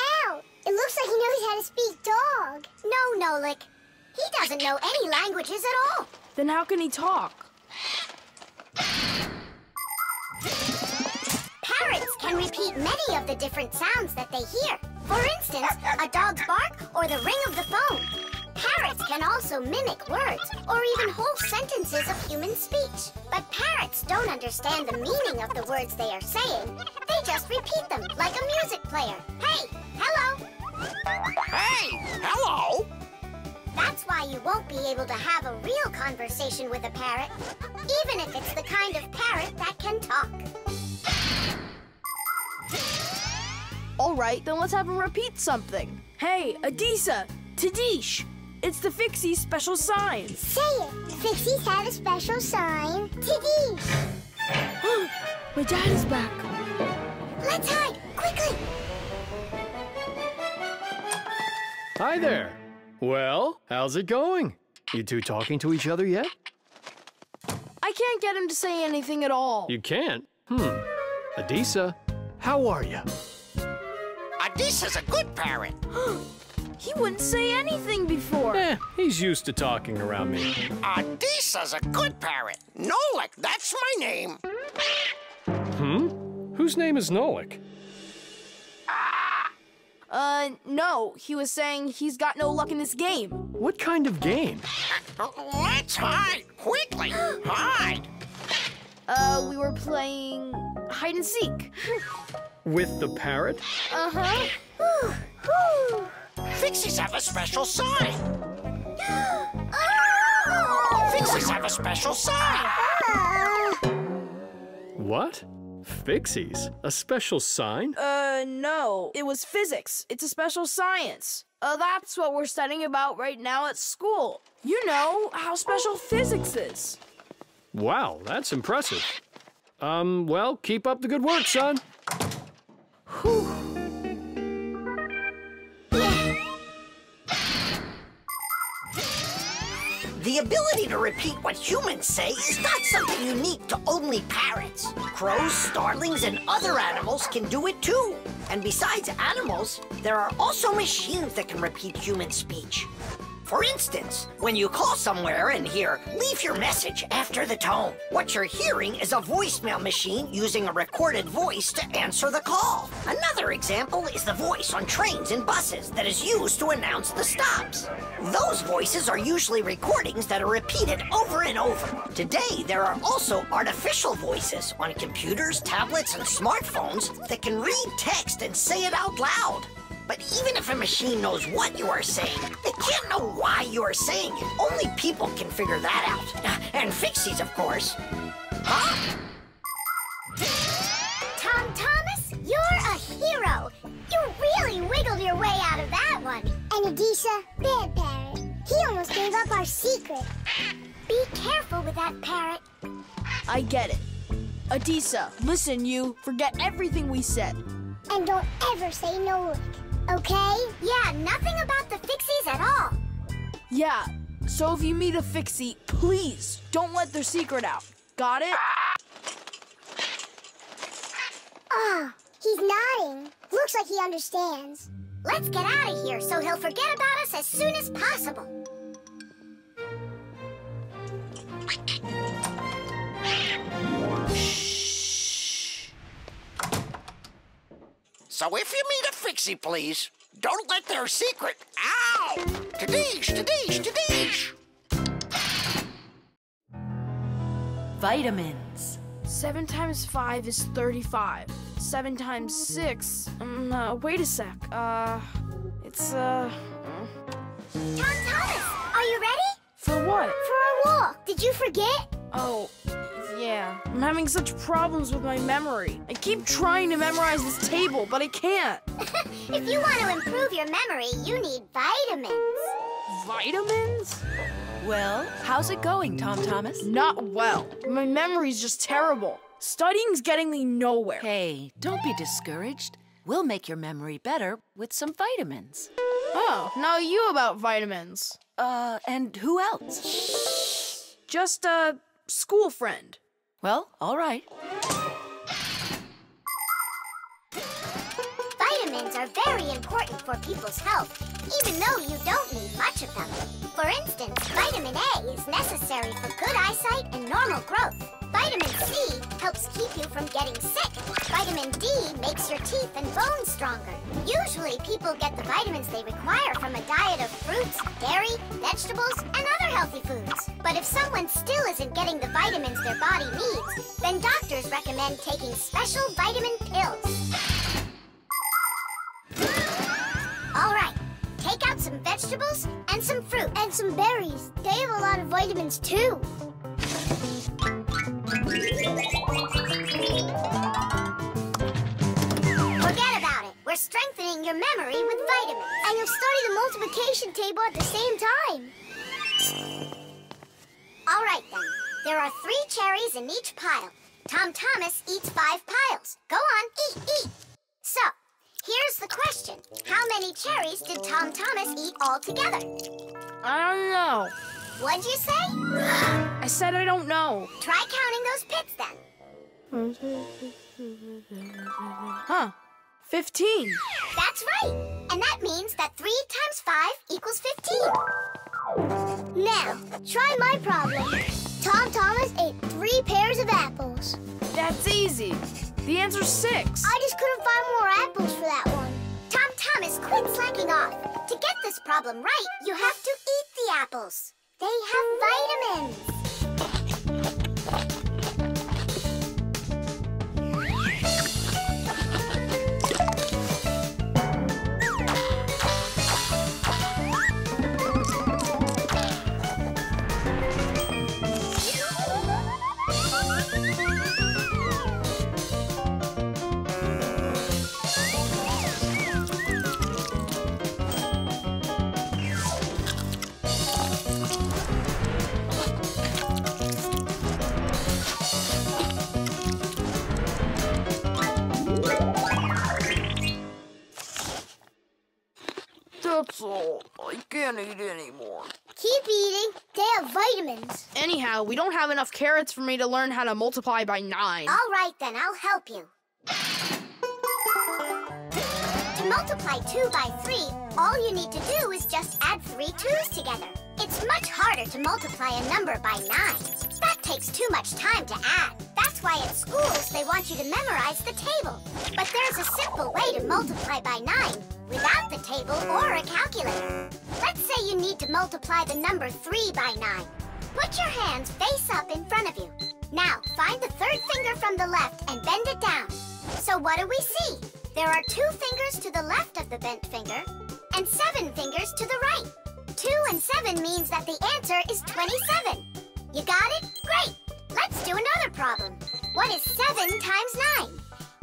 out! It looks like he knows how to speak dog. No, Nolik. He doesn't know any languages at all. Then how can he talk? Parrots can repeat many of the different sounds that they hear. For instance, a dog's bark or the ring of the phone. Parrots can also mimic words or even whole sentences of human speech. But parrots don't understand the meaning of the words they are saying. They just repeat them like a music player. Hey, hello. Hey, hello. That's why you won't be able to have a real conversation with a parrot, even if it's the kind of parrot that can talk. All right, then let's have him repeat something. Hey, Adisa, Tadish, it's the Fixies' special sign. Say it. Fixies have a special sign. Tadish. My dad is back. Let's hide, quickly. Hi there. Well, how's it going? You two talking to each other yet? I can't get him to say anything at all. You can't? Adisa, how are you? Adisa's a good parrot. He wouldn't say anything before. He's used to talking around me. Adisa's a good parrot. Nolik, that's my name. Whose name is Nolik? No, he was saying he's got no luck in this game. What kind of game? Let's hide, quickly, hide. We were playing hide and seek. With the parrot? Fixies have a special sign. Fixies have a special sign. What? Fixies? A special sign? No. It was physics. It's a special science. That's what we're studying about right now at school. You know how special physics is. Wow, that's impressive. Well, keep up the good work, son. The ability to repeat what humans say is not something unique to only parrots. Crows, starlings, and other animals can do it too. And besides animals, there are also machines that can repeat human speech. For instance, when you call somewhere and hear, leave your message after the tone. What you're hearing is a voicemail machine using a recorded voice to answer the call. Another example is the voice on trains and buses that is used to announce the stops. Those voices are usually recordings that are repeated over and over. Today, there are also artificial voices on computers, tablets, and smartphones that can read text and say it out loud. But even if a machine knows what you are saying, they can't know why you are saying it. Only people can figure that out. And Fixies, of course. Tom Thomas, you're a hero. You really wiggled your way out of that one. And Adisa, bad parrot. He almost gave up our secret. Be careful with that parrot. I get it. Adisa, listen, you. Forget everything we said. And don't ever say Nolik, okay? Yeah, nothing about the Fixies at all. Yeah, so if you meet a Fixie, please don't let their secret out. Got it? Oh, he's nodding. Looks like he understands. Let's get out of here so he'll forget about us as soon as possible. Shh. So if you meet a Fixie, please, don't let their secret out. Tadeesh, tadeesh, tadeesh. Vitamins. 7 times 5 is 35. 7 times 6. Wait a sec. Tom Thomas, are you ready? For what? For our walk. Did you forget? Oh, yeah. I'm having such problems with my memory. I keep trying to memorize this table, but I can't. If you want to improve your memory, you need vitamins. Vitamins? Well, how's it going, Tom Thomas? Not well. My memory's just terrible. Studying's getting me nowhere. Hey, don't be discouraged. We'll make your memory better with some vitamins. Oh, now you about vitamins. And who else? Just a school friend. Well, all right. Vitamins are very important for people's health, even though you don't need much of them. For instance, vitamin A is necessary for good eyesight and normal growth. Vitamin C helps keep you from getting sick. Vitamin D makes your teeth and bones stronger. Usually, people get the vitamins they require from a diet of fruits, dairy, vegetables, and other healthy foods. But if someone still isn't getting the vitamins their body needs, then doctors recommend taking special vitamin pills. All right, take out some vegetables and some fruit. And some berries. They have a lot of vitamins, too. Forget about it. We're strengthening your memory with vitamins. And you'll study the multiplication table at the same time. All right, then. There are 3 cherries in each pile. Tom Thomas eats 5 piles. Go on, eat, eat. So, here's the question. How many cherries did Tom Thomas eat altogether? I don't know. What'd you say? I said I don't know. Try counting those pits, then. 15. That's right. And that means that 3 times 5 equals 15. Now, try my problem. Tom Thomas ate 3 pairs of apples. That's easy. The answer's 6. I just couldn't find more apples for that one. Tom Thomas, quit slacking off. To get this problem right, you have to eat the apples. They have vitamins. I can't eat anymore. Keep eating. They have vitamins. Anyhow, we don't have enough carrots for me to learn how to multiply by 9. All right, then. I'll help you. To multiply 2 by 3, all you need to do is just add 3 2's together. It's much harder to multiply a number by 9. That takes too much time to add. That's why at schools they want you to memorize the table. But there's a simple way to multiply by 9. Without the table or a calculator. Let's say you need to multiply the number 3 by 9. Put your hands face up in front of you. Now, find the 3rd finger from the left and bend it down. So what do we see? There are 2 fingers to the left of the bent finger and 7 fingers to the right. 2 and 7 means that the answer is 27. You got it? Great! Let's do another problem. What is 7 times 9?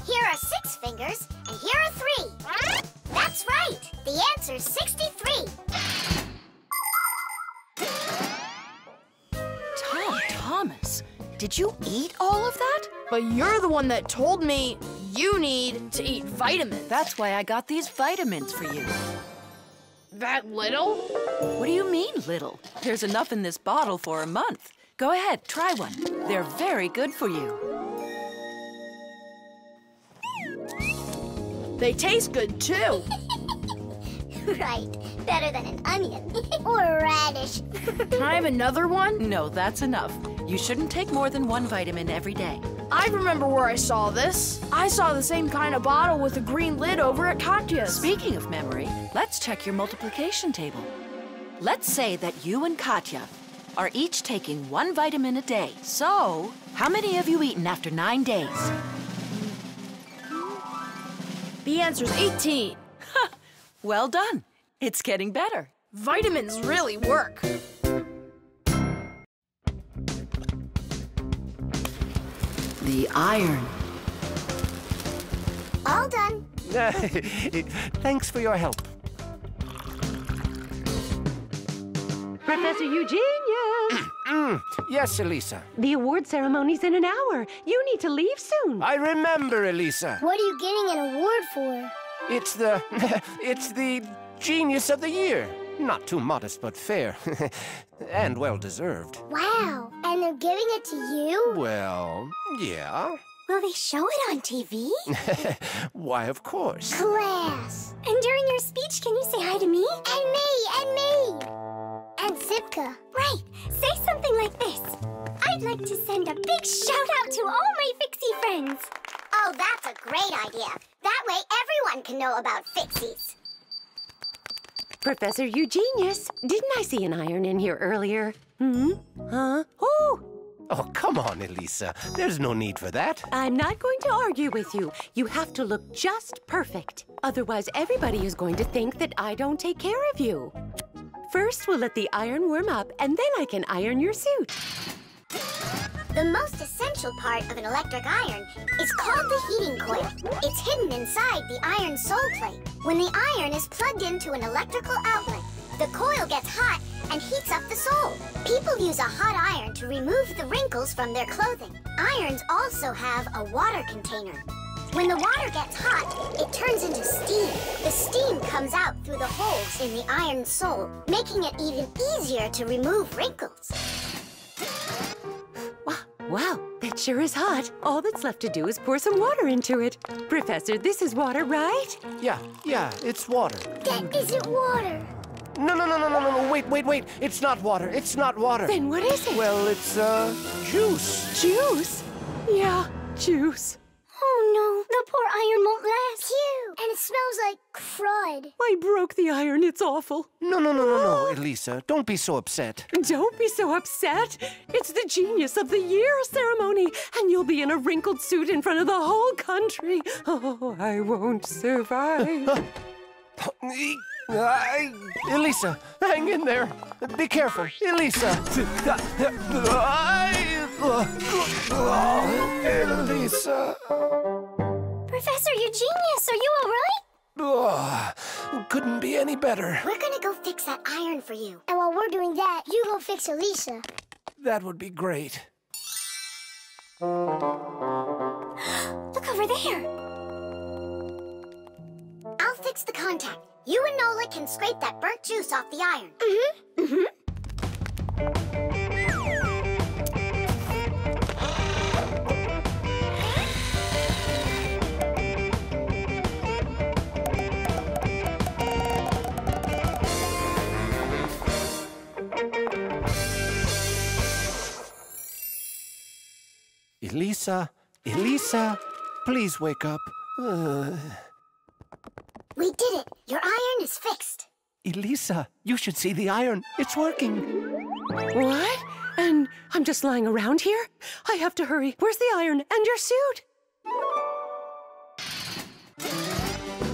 Here are 6 fingers and here are 3. That's right! The answer's 63! Tom Thomas, did you eat all of that? But you're the one that told me you need to eat vitamins. That's why I got these vitamins for you. That little? What do you mean, little? There's enough in this bottle for a month. Go ahead, try one. They're very good for you. They taste good, too. Right, better than an onion or a radish. Can I have another one? No, that's enough. You shouldn't take more than one vitamin every day. I remember where I saw this. I saw the same kind of bottle with a green lid over at Katya's. Speaking of memory, let's check your multiplication table. Let's say that you and Katya are each taking one vitamin a day. So, how many have you eaten after 9 days? The answer's 18. Well done. It's getting better. Vitamins really work. The iron. All done. Thanks for your help. Professor Eugenius! Yes, Elisa. The award ceremony's in an hour. You need to leave soon. I remember, Elisa. What are you getting an award for? It's the... it's the Genius of the Year. Not too modest, but fair. And well-deserved. Wow. And they're giving it to you? Well, yeah. Will they show it on TV? Why, of course. Class. And during your speech, can you say hi to me? And me, and me. And Simka. Right. Say something like this. I'd like to send a big shout-out to all my Fixie friends. Oh, that's a great idea. That way everyone can know about Fixies. Professor Eugenius, didn't I see an iron in here earlier? Hmm? Huh? Oh! Oh, come on, Elisa. There's no need for that. I'm not going to argue with you. You have to look just perfect. Otherwise, everybody is going to think that I don't take care of you. First, we'll let the iron warm up, and then I can iron your suit. The most essential part of an electric iron is called the heating coil. It's hidden inside the iron sole plate. When the iron is plugged into an electrical outlet, the coil gets hot and heats up the sole. People use a hot iron to remove the wrinkles from their clothing. Irons also have a water container. When the water gets hot, it turns into steam. The steam comes out through the holes in the iron sole, making it even easier to remove wrinkles. Wow, that sure is hot. All that's left to do is pour some water into it. Professor, this is water, right? Yeah, it's water. That isn't water. No, wait. It's not water. Then what is it? Well, it's, juice. Juice? Yeah, juice. Oh, no, the poor iron won't last. Phew, and it smells like crud. I broke the iron, it's awful. No, Elisa, don't be so upset. Don't be so upset? It's the Genius of the Year ceremony, and you'll be in a wrinkled suit in front of the whole country. Oh, I won't survive. Elisa, hang in there. Be careful, Elisa. Elisa. Professor Eugenius, are you all right? Couldn't be any better. We're gonna go fix that iron for you. And while we're doing that, you go fix Elisa. That would be great. Look over there. I'll fix the contact. You and Nolik can scrape that burnt juice off the iron. Mm-hmm. Mm-hmm. Elisa, please wake up. We did it. Your iron is fixed. Elisa, you should see the iron. It's working. What? And I'm just lying around here? I have to hurry. Where's the iron and your suit?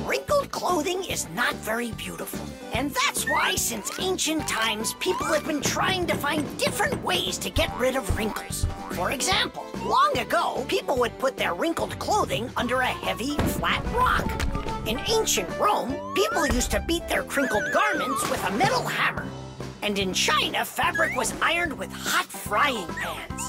Wrinkled clothing is not very beautiful. And that's why, since ancient times, people have been trying to find different ways to get rid of wrinkles. For example, long ago, people would put their wrinkled clothing under a heavy, flat rock. In ancient Rome, people used to beat their crinkled garments with a metal hammer. And in China, fabric was ironed with hot frying pans.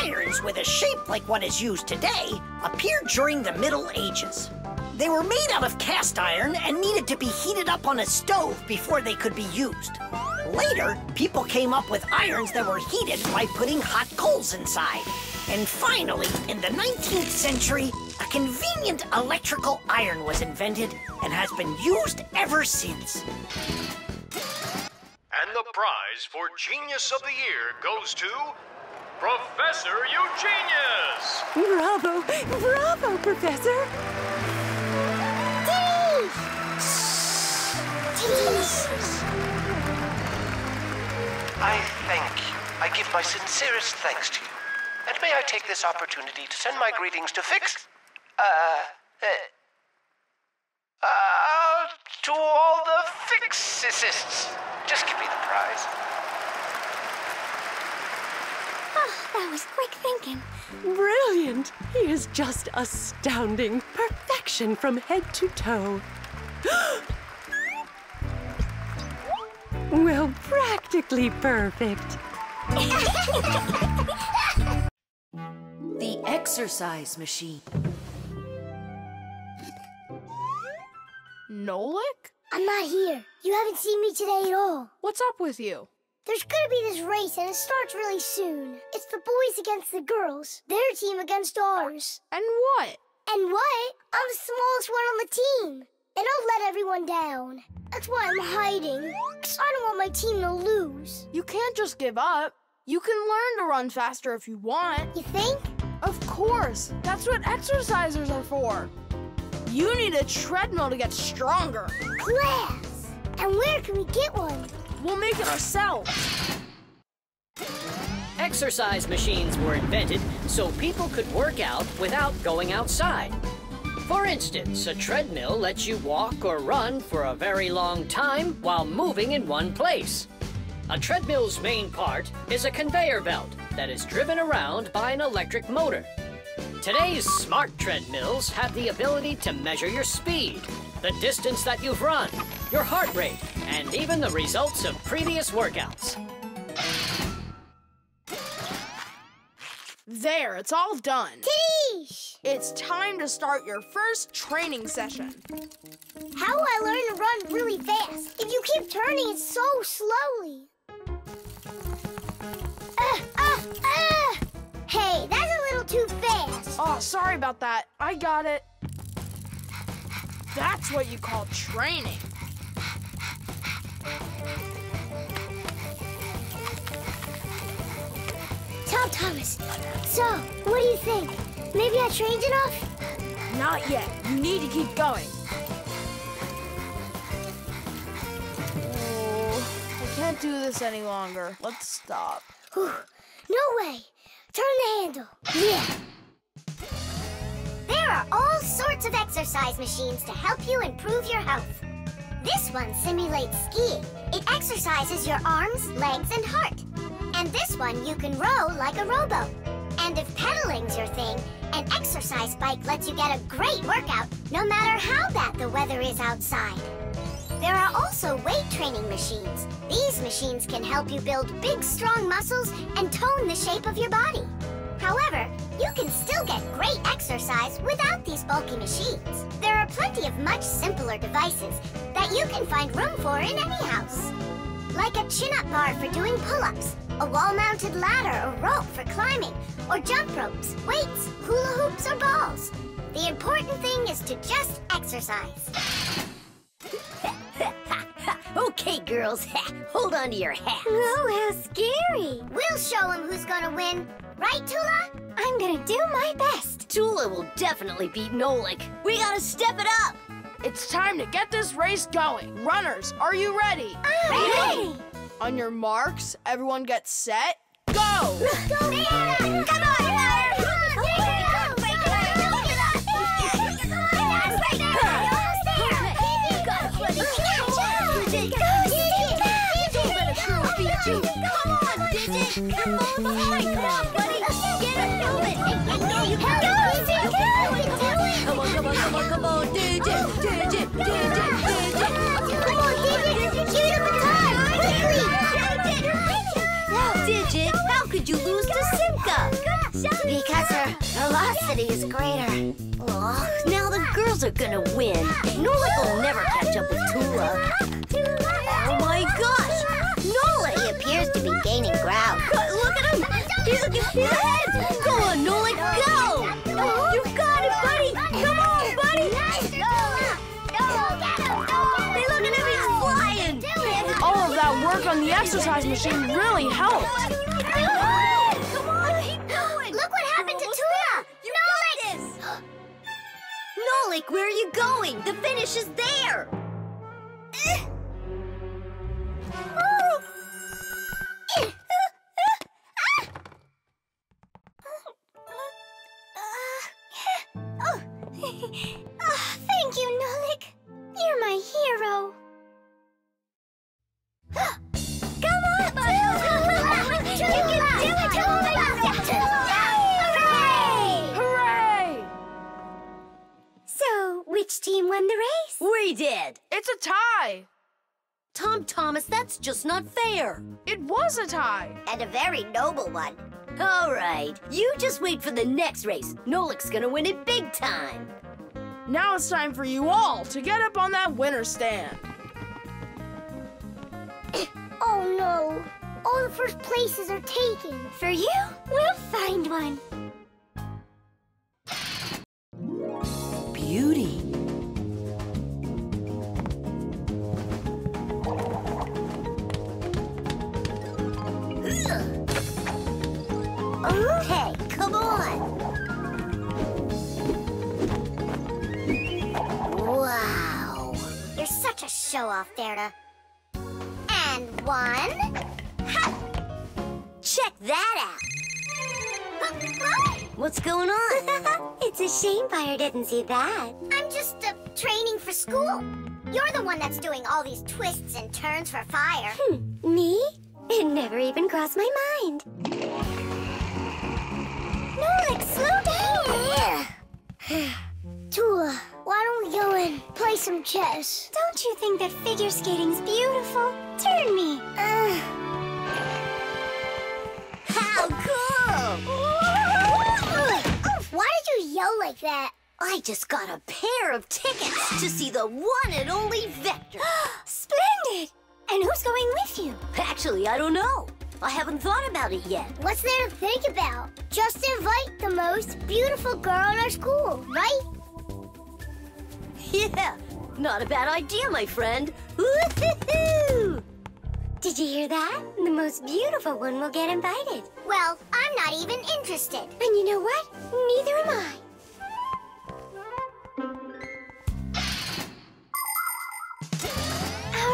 irons with a shape like what is used today appeared during the Middle Ages. They were made out of cast iron and needed to be heated up on a stove before they could be used. Later, people came up with irons that were heated by putting hot coals inside. And finally, in the 19th century, a convenient electrical iron was invented and has been used ever since. And the prize for Genius of the Year goes to Professor Eugenius! Bravo! Bravo, Professor! I thank you. I give my sincerest thanks to you. And may I take this opportunity to send my greetings to to all the Fixies. Just give me the prize. Oh, that was quick thinking. Brilliant. He is just astounding. Perfection from head to toe. Well, practically perfect. The exercise machine. Nolik? I'm not here. You haven't seen me today at all. What's up with you? There's gonna be this race and it starts really soon. It's the boys against the girls. Their team against ours. And what? And what? I'm the smallest one on the team. And I'll let everyone down. That's why I'm hiding, because I don't want my team to lose. You can't just give up. You can learn to run faster if you want. You think? Of course. That's what exercisers are for. You need a treadmill to get stronger. Class! And where can we get one? We'll make it ourselves. Exercise machines were invented so people could work out without going outside. For instance, a treadmill lets you walk or run for a very long time while moving in one place. A treadmill's main part is a conveyor belt that is driven around by an electric motor. Today's smart treadmills have the ability to measure your speed, the distance that you've run, your heart rate, and even the results of previous workouts. There, it's all done. Teesh! It's time to start your first training session. How will I learn to run really fast if you keep turning it so slowly? Hey, that's a little too fast. Oh, sorry about that. I got it. That's what you call training. Tom Thomas, so, what do you think? Maybe I trained enough? Not yet. You need to keep going. Oh, I can't do this any longer. Let's stop. Whew. No way. Turn the handle. Yeah. There are all sorts of exercise machines to help you improve your health. This one simulates skiing. It exercises your arms, legs, and heart. And this one you can row like a rowboat. And if pedaling's your thing, an exercise bike lets you get a great workout no matter how bad the weather is outside. There are also weight training machines. These machines can help you build big, strong muscles and tone the shape of your body. However, you can still get great exercise without these bulky machines. There are plenty of much simpler devices that you can find room for in any house. Like a chin-up bar for doing pull-ups, a wall-mounted ladder or rope for climbing, or jump ropes, weights, hula hoops, or balls. The important thing is to just exercise. Okay, girls, hold on to your hats. Oh, how scary. We'll show him who's gonna win. Right, Tula? I'm gonna do my best. Tula will definitely beat Nolik. We gotta step it up. It's time to get this race going. Runners, are you ready? Ready! On your marks, everyone gets set, go! Let's go, Verda! Come on, Fire! Come on, Verda! Wake it up! Wake it up! Come on, Verda! You're almost there! Baby, go! Go, Digit! Come on, Digit! Come on, buddy! Come on, buddy! Get it going! I know you can do it! Come on, come on, come on, come on! Digit! Digit! Digit! Come on, Digit! Give it up a time! Digit, how could you lose to Simka? because her velocity is greater. Oh, now the girls are gonna win. Nolik will never catch up with Tula. Oh my gosh! Nolik! He appears to be gaining ground. But look at him! He's looking for the head! Go on, Nolik, go! You've got it, buddy! Come on, buddy! Hey, look at him! He's flying! All of that work on the exercise machine really helped. Nolik, where are you going? The finish is there! Oh, thank you, Nolik. You're my hero. Come on, Tula! You can do it, Tula! Which team won the race? We did! It's a tie! Tom Thomas, that's just not fair! It was a tie! And a very noble one. All right, you just wait for the next race. Nolik's gonna win it big time! Now it's time for you all to get up on that winner stand. Oh no! All the first places are taken. For you, we'll find one. Beauty. Hey, come on! Wow! You're such a show-off, Verda. And one... Ha! Check that out! What's going on? It's a shame Fire didn't see that. I'm just, training for school. You're the one that's doing all these twists and turns for Fire. Me? It never even crossed my mind. Nolik, slow down! Tula, why don't we go and play some chess? Don't you think that figure skating's beautiful? Turn me! How cool! Why did you yell like that? I just got a pair of tickets to see the one and only Vector. Splendid! And who's going with you? Actually, I don't know. I haven't thought about it yet. What's there to think about? Just invite the most beautiful girl in our school, right? Yeah, not a bad idea, my friend. Woo-hoo-hoo! Did you hear that? The most beautiful one will get invited. Well, I'm not even interested. And you know what? Neither am I.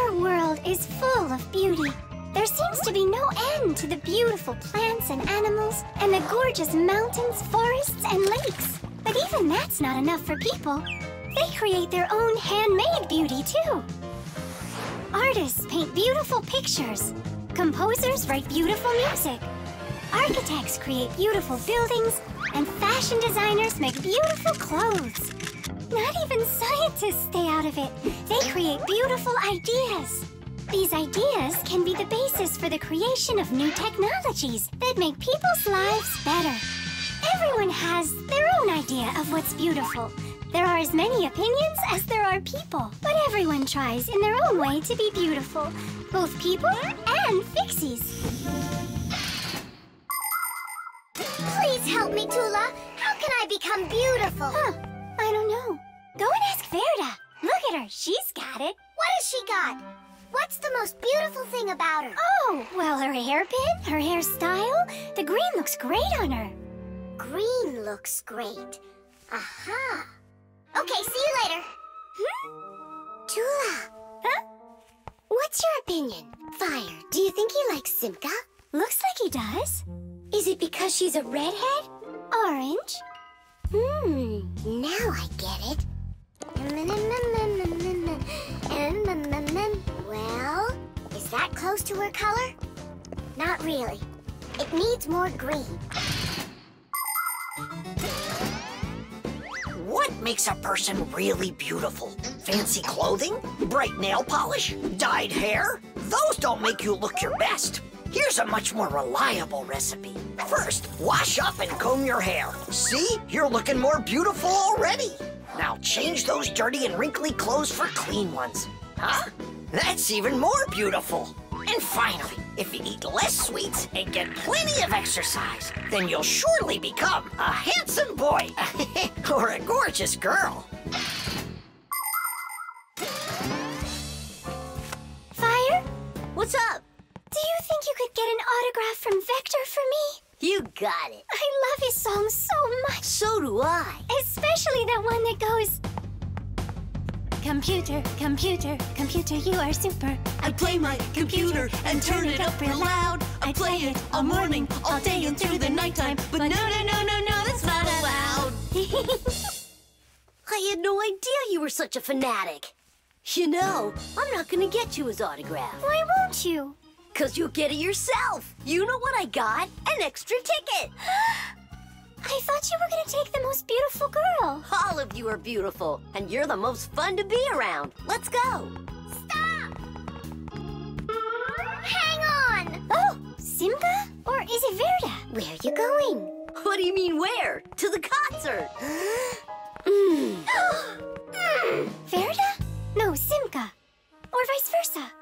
The world is full of beauty. There seems to be no end to the beautiful plants and animals and the gorgeous mountains, forests, and lakes. But even that's not enough for people. They create their own handmade beauty, too. Artists paint beautiful pictures. Composers write beautiful music. Architects create beautiful buildings, and fashion designers make beautiful clothes. Not even scientists stay out of it. They create beautiful ideas. These ideas can be the basis for the creation of new technologies that make people's lives better. Everyone has their own idea of what's beautiful. There are as many opinions as there are people, but everyone tries in their own way to be beautiful, both people and Fixies. Please help me, Tula. How can I become beautiful? I don't know. Go and ask Verda. Look at her. She's got it. What has she got? What's the most beautiful thing about her? Oh, well, her hairpin, her hairstyle. The green looks great on her. Green looks great. Aha. Okay, see you later. Tula. Huh? What's your opinion? Fire, do you think he likes Simka? Looks like he does. Is it because she's a redhead? Orange? Now I get it. Well, is that close to her color? Not really. It needs more green. What makes a person really beautiful? Fancy clothing? Bright nail polish? Dyed hair? Those don't make you look your best. Here's a much more reliable recipe. First, wash up and comb your hair. See? You're looking more beautiful already. Now change those dirty and wrinkly clothes for clean ones. Huh? That's even more beautiful. And finally, if you eat less sweets and get plenty of exercise, then you'll surely become a handsome boy or a gorgeous girl. Fire? What's up? Do you think you could get an autograph from Vector for me? You got it. I love his song so much. So do I. Especially that one that goes... Computer, computer, computer, you are super. I play my computer and turn it up real loud. I play it all morning, all day and through the nighttime. But no, no, no, no, no, that's not allowed. I had no idea you were such a fanatic. You know, I'm not gonna get you his autograph. Why won't you? 'Cause you'll get it yourself. You know what I got? An extra ticket. I thought you were going to take the most beautiful girl. All of you are beautiful, and you're the most fun to be around. Let's go. Stop! Hang on! Oh, Simka? Or is it Verda? Where are you going? What do you mean where? To the concert. Verda? No, Simka. Or vice versa.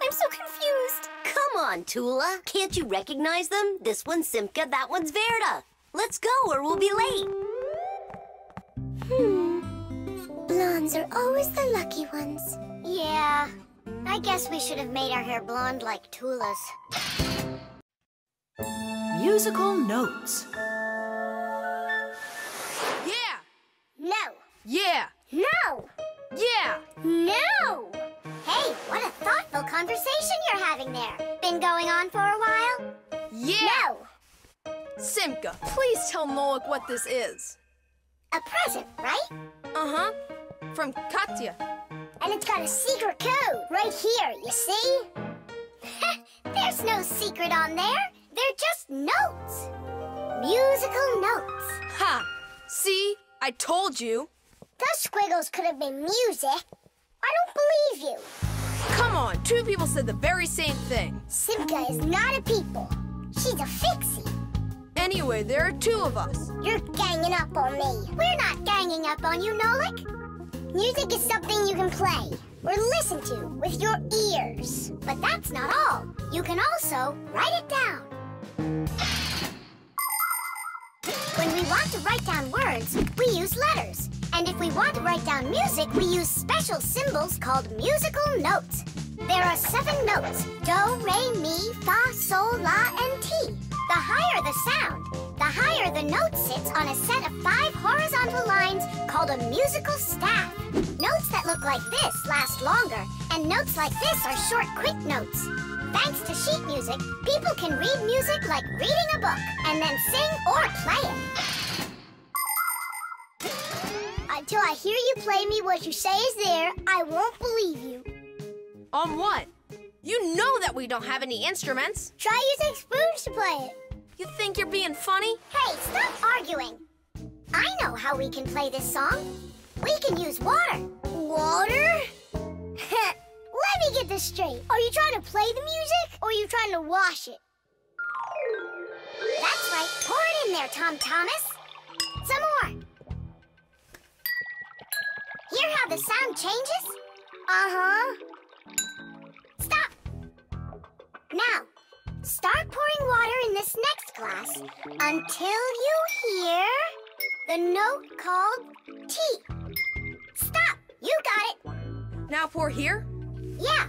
I'm so confused. Come on, Tula. Can't you recognize them? This one's Simka, that one's Verda. Let's go or we'll be late. Blondes are always the lucky ones. Yeah. I guess we should have made our hair blonde like Tula's. Musical notes. Yeah. No. Yeah. No. Yeah. No. Hey, what a thoughtful conversation you're having there. Been going on for a while? Yeah. No. Simka, please tell Nolik what this is. A present, right? Uh-huh. From Katya. And it's got a secret code right here, you see? There's no secret on there. They're just notes. Musical notes. Ha! See? I told you. Those squiggles could have been music. I don't believe you. Come on, two people said the very same thing. Simka is not a people. She's a Fixie. Anyway, there are two of us. You're ganging up on me. We're not ganging up on you, Nolik. Music is something you can play or listen to with your ears. But that's not all. You can also write it down. When we want to write down words, we use letters. And if we want to write down music, we use special symbols called musical notes. There are 7 notes: do, re, mi, fa, sol, la, and ti. The higher the sound, the higher the note sits on a set of 5 horizontal lines called a musical staff. Notes that look like this last longer, and notes like this are short, quick notes. Thanks to sheet music, people can read music like reading a book, and then sing or play it. Until I hear you play me what you say is there, I won't believe you. On what? You know that we don't have any instruments. Try using spoons to play it. You think you're being funny? Hey, stop arguing. I know how we can play this song. We can use water. Water? Let me get this straight. Are you trying to play the music or are you trying to wash it? That's right. Pour it in there, Tom Thomas. Some more. Hear how the sound changes? Uh-huh. Stop. Now, start pouring water in this next glass until you hear the note called T. Stop! You got it! Now pour here? Yeah,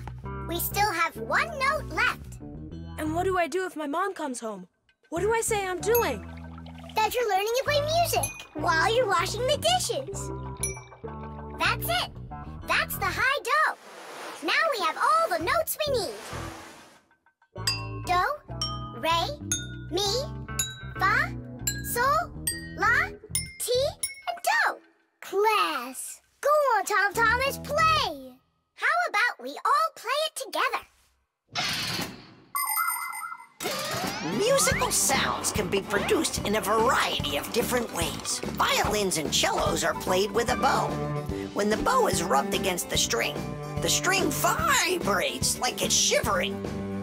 we still have 1 note left. And what do I do if my mom comes home? What do I say I'm doing? That you're learning to play music while you're washing the dishes. That's it. That's the high dough. Now we have all the notes we need. Do, re, mi, fa, sol, la, ti, and do. Class. Go on, Tom Thomas, play. How about we all play it together? Musical sounds can be produced in a variety of different ways. Violins and cellos are played with a bow. When the bow is rubbed against the string vibrates like it's shivering.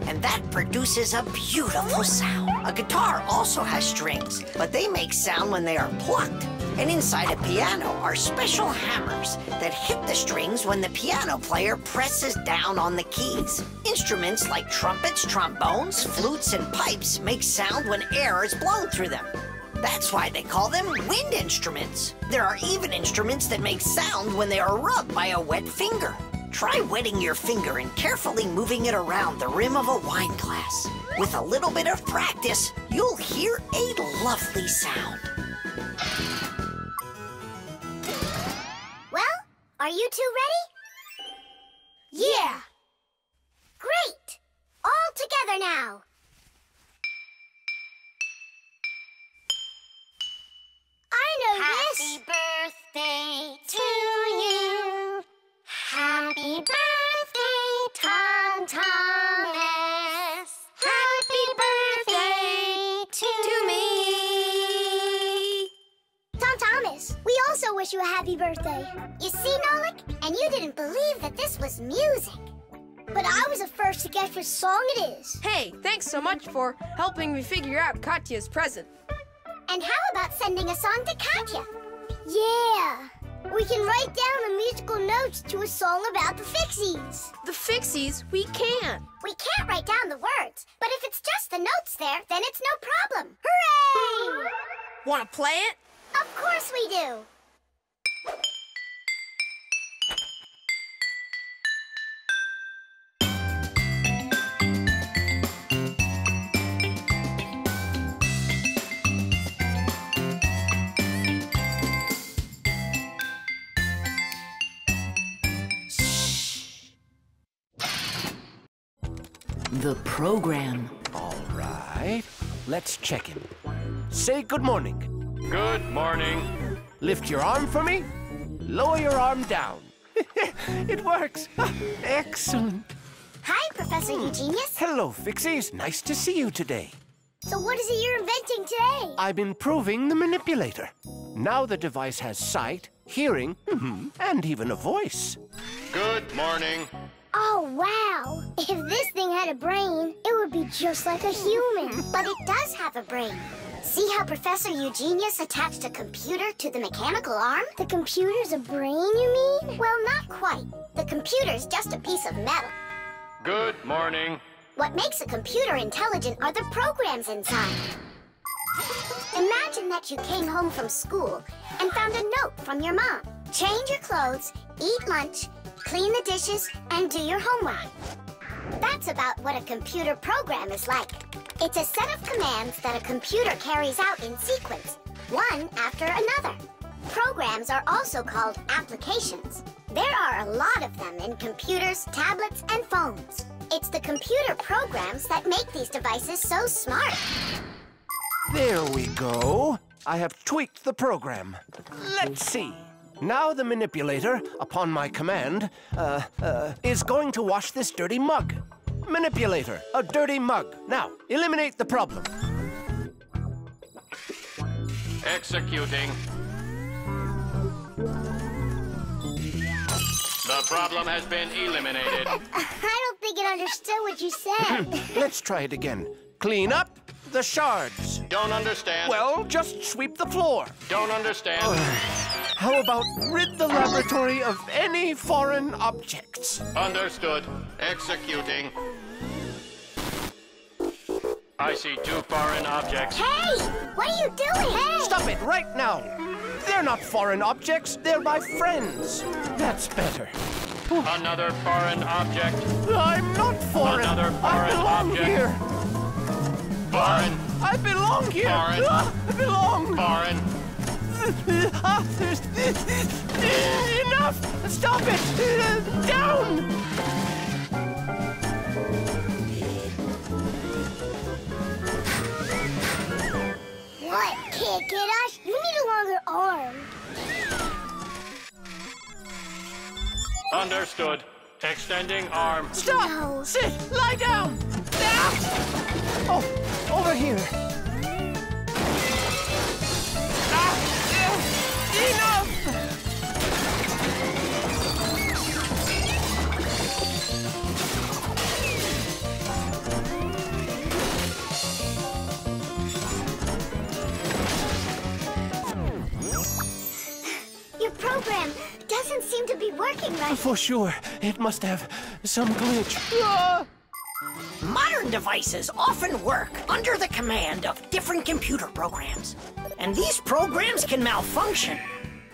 and that produces a beautiful sound. A guitar also has strings, but they make sound when they are plucked. And inside a piano are special hammers that hit the strings when the piano player presses down on the keys. Instruments like trumpets, trombones, flutes, and pipes make sound when air is blown through them. That's why they call them wind instruments. There are even instruments that make sound when they are rubbed by a wet finger. Try wetting your finger and carefully moving it around the rim of a wine glass. With a little bit of practice, you'll hear a lovely sound. Well, are you two ready? Yeah! Great! All together now! I know this! Happy birthday to you! Happy birthday, Tom Thomas! Happy birthday to me! Tom Thomas, we also wish you a happy birthday. You see, Nolik, and you didn't believe that this was music. But I was the first to guess which song it is. Hey, thanks so much for helping me figure out Katya's present. And how about sending a song to Katya? Yeah! We can write down the musical notes to a song about the Fixies. The Fixies? We can't. We can't write down the words, but if it's just the notes there, then it's no problem. Hooray! Wanna play it? Of course we do. The program. All right, let's check it. Say good morning. Good morning. Lift your arm for me. Lower your arm down. It works. Excellent. Hi, Professor Eugenius. Hello, Fixies. Nice to see you today. So what is it you're inventing today? I'm improving the manipulator. Now the device has sight, hearing, and even a voice. Good morning. Oh, wow! If this thing had a brain, it would be just like a human. But it does have a brain. See how Professor Eugenius attached a computer to the mechanical arm? The computer's a brain, you mean? Well, not quite. The computer's just a piece of metal. Good morning. What makes a computer intelligent are the programs inside. Imagine that you came home from school and found a note from your mom. Change your clothes, eat lunch, clean the dishes, and do your homework. That's about what a computer program is like. It's a set of commands that a computer carries out in sequence, one after another. Programs are also called applications. There are a lot of them in computers, tablets, and phones. It's the computer programs that make these devices so smart. There we go. I have tweaked the program. Let's see. Now the manipulator, upon my command, is going to wash this dirty mug. Manipulator, a dirty mug. Now, eliminate the problem. Executing. The problem has been eliminated. I don't think it understood what you said. Let's try it again. Clean up the shards. Don't understand. Well, just sweep the floor. Don't understand. How about rid the laboratory of any foreign objects? Understood. Executing. I see two foreign objects. Hey! What are you doing? Hey! Stop it right now! They're not foreign objects, they're my friends. That's better. Another foreign object. I'm not foreign. Another foreign object. Here. Foreign. I belong here. Foreign. I belong. Foreign. Enough! Stop it! Down! What, can't get us? You need a longer arm. Understood. Extending arm. Stop! No. Sit! Lie down! Ah! Oh, over here. Enough! seem to be working right. For sure. It must have some glitch. Modern devices often work under the command of different computer programs. And these programs can malfunction.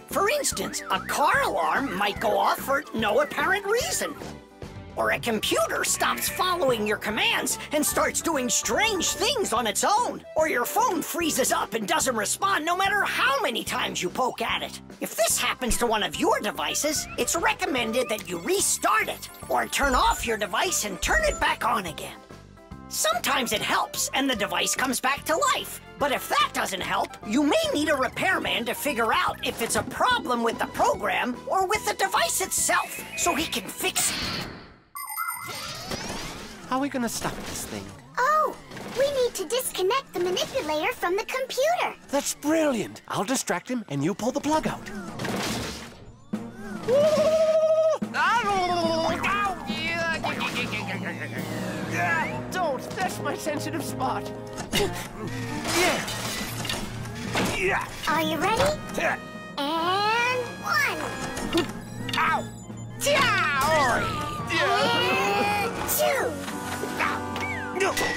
For instance, a car alarm might go off for no apparent reason. Or a computer stops following your commands and starts doing strange things on its own. Or your phone freezes up and doesn't respond no matter how many times you poke at it. If this happens to one of your devices, it's recommended that you restart it or turn off your device and turn it back on again. Sometimes it helps and the device comes back to life. But if that doesn't help, you may need a repairman to figure out if it's a problem with the program or with the device itself so he can fix it. How are we gonna stop this thing? Oh, we need to disconnect the manipulator from the computer. That's brilliant. I'll distract him and you pull the plug out. Don't, that's my sensitive spot. Are you ready? And one. Ow. And two. Three. Taste.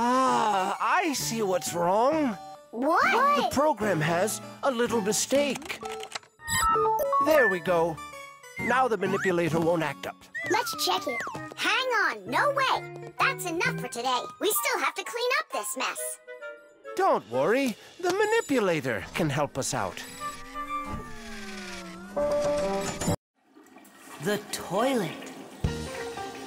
Ah, I see what's wrong. What? The program has a little mistake. There we go. Now the manipulator won't act up. Let's check it. Hang on, no way. That's enough for today. We still have to clean up this mess. Don't worry. The manipulator can help us out. The toilet.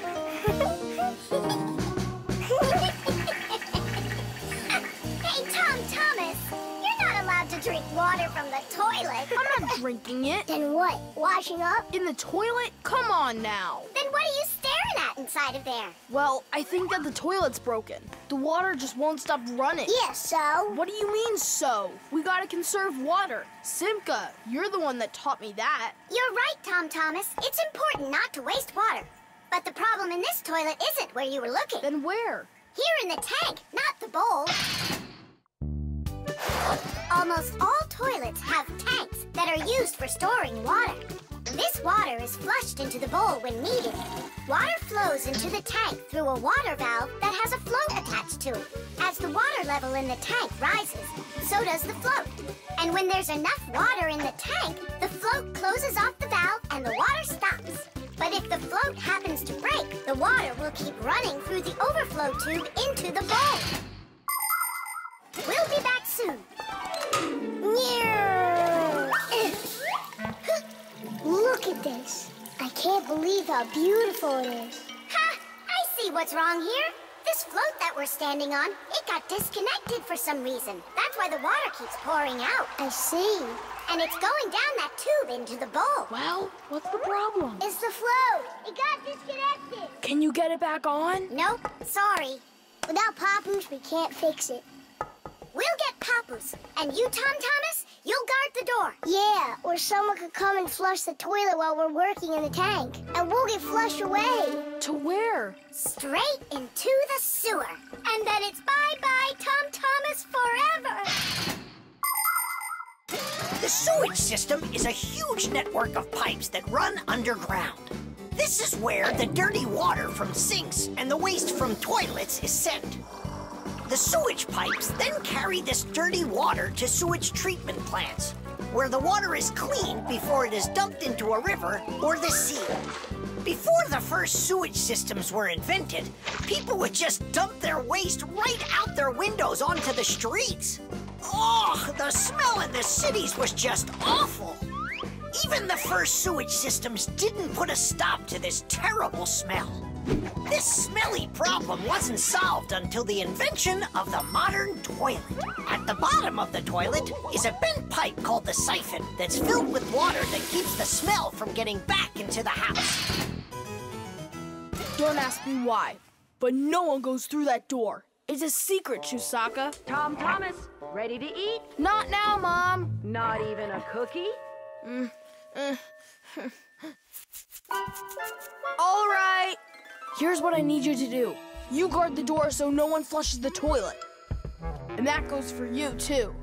Hey, Tom Thomas, you're not allowed to drink water from the toilet. I'm not drinking it. Then what? Washing up? In the toilet? Come on now. Then what are you staring at inside of there? Well, I think that the toilet's broken. The water just won't stop running. Yeah, so? What do you mean, so? We gotta conserve water. Simka, you're the one that taught me that. You're right, Tom Thomas. It's important not to waste water. But the problem in this toilet isn't where you were looking. Then where? Here in the tank, not the bowl. Almost all toilets have tanks that are used for storing water. This water is flushed into the bowl when needed. Water flows into the tank through a water valve that has a float attached to it. As the water level in the tank rises, so does the float. And when there's enough water in the tank, the float closes off the valve and the water stops. But if the float happens to break, the water will keep running through the overflow tube into the bowl. We'll be back soon. Look at this. I can't believe how beautiful it is. Ha! I see what's wrong here. This float that we're standing on, it got disconnected for some reason. That's why the water keeps pouring out. I see. And it's going down that tube into the bowl. Well, what's the problem? It's the float. It got disconnected. Can you get it back on? Nope. Sorry. Without Papus, we can't fix it. We'll get Papus, and you, Tom Thomas, you'll guard the door. Yeah, or someone could come and flush the toilet while we're working in the tank, and we'll get flushed away. To where? Straight into the sewer. And then it's bye-bye, Tom Thomas, forever. The sewage system is a huge network of pipes that run underground. This is where the dirty water from sinks and the waste from toilets is sent. The sewage pipes then carry this dirty water to sewage treatment plants, where the water is cleaned before it is dumped into a river or the sea. Before the first sewage systems were invented, people would just dump their waste right out their windows onto the streets. Oh, the smell in the cities was just awful. Even the first sewage systems didn't put a stop to this terrible smell. This smelly problem wasn't solved until the invention of the modern toilet. At the bottom of the toilet is a bent pipe called the siphon that's filled with water that keeps the smell from getting back into the house. Don't ask me why, but no one goes through that door. It's a secret, Chewsocka. Tom Thomas, ready to eat? Not now, Mom. Not even a cookie? All right. Here's what I need you to do. You guard the door so no one flushes the toilet. And that goes for you, too.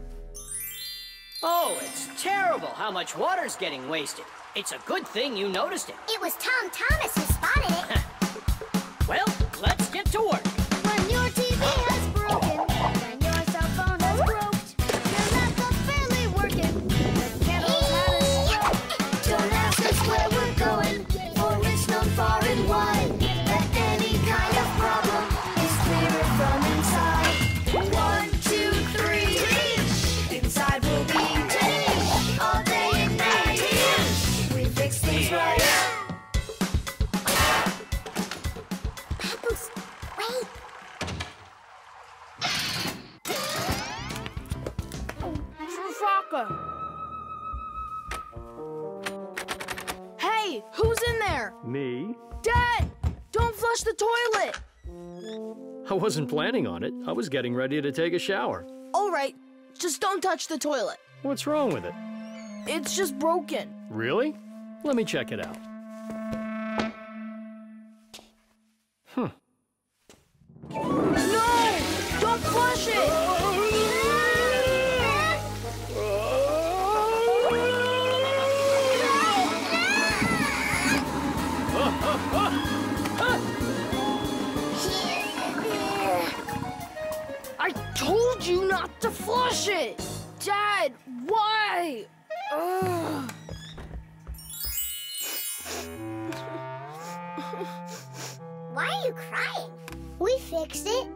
Oh, it's terrible how much water's getting wasted. It's a good thing you noticed it. It was Tom Thomas who spotted it. Well, let's get to work. When your TV has broken, when your cell phone has broke, your laptop barely working, the kettle's had a stroke. Don't ask us where we're going, for it's known far and wide that any kind of problem is clearer from inside. 1, 2, 3, teach! Inside we'll be teach! All day and night, teach! We fix things right up. Hey, who's in there? Me. Dad, don't flush the toilet. I wasn't planning on it. I was getting ready to take a shower. All right, just don't touch the toilet. What's wrong with it? It's just broken. Really? Let me check it out. Huh. No! Don't flush it! I told you not to flush it! Dad, why? Ugh. Why are you crying? We fixed it.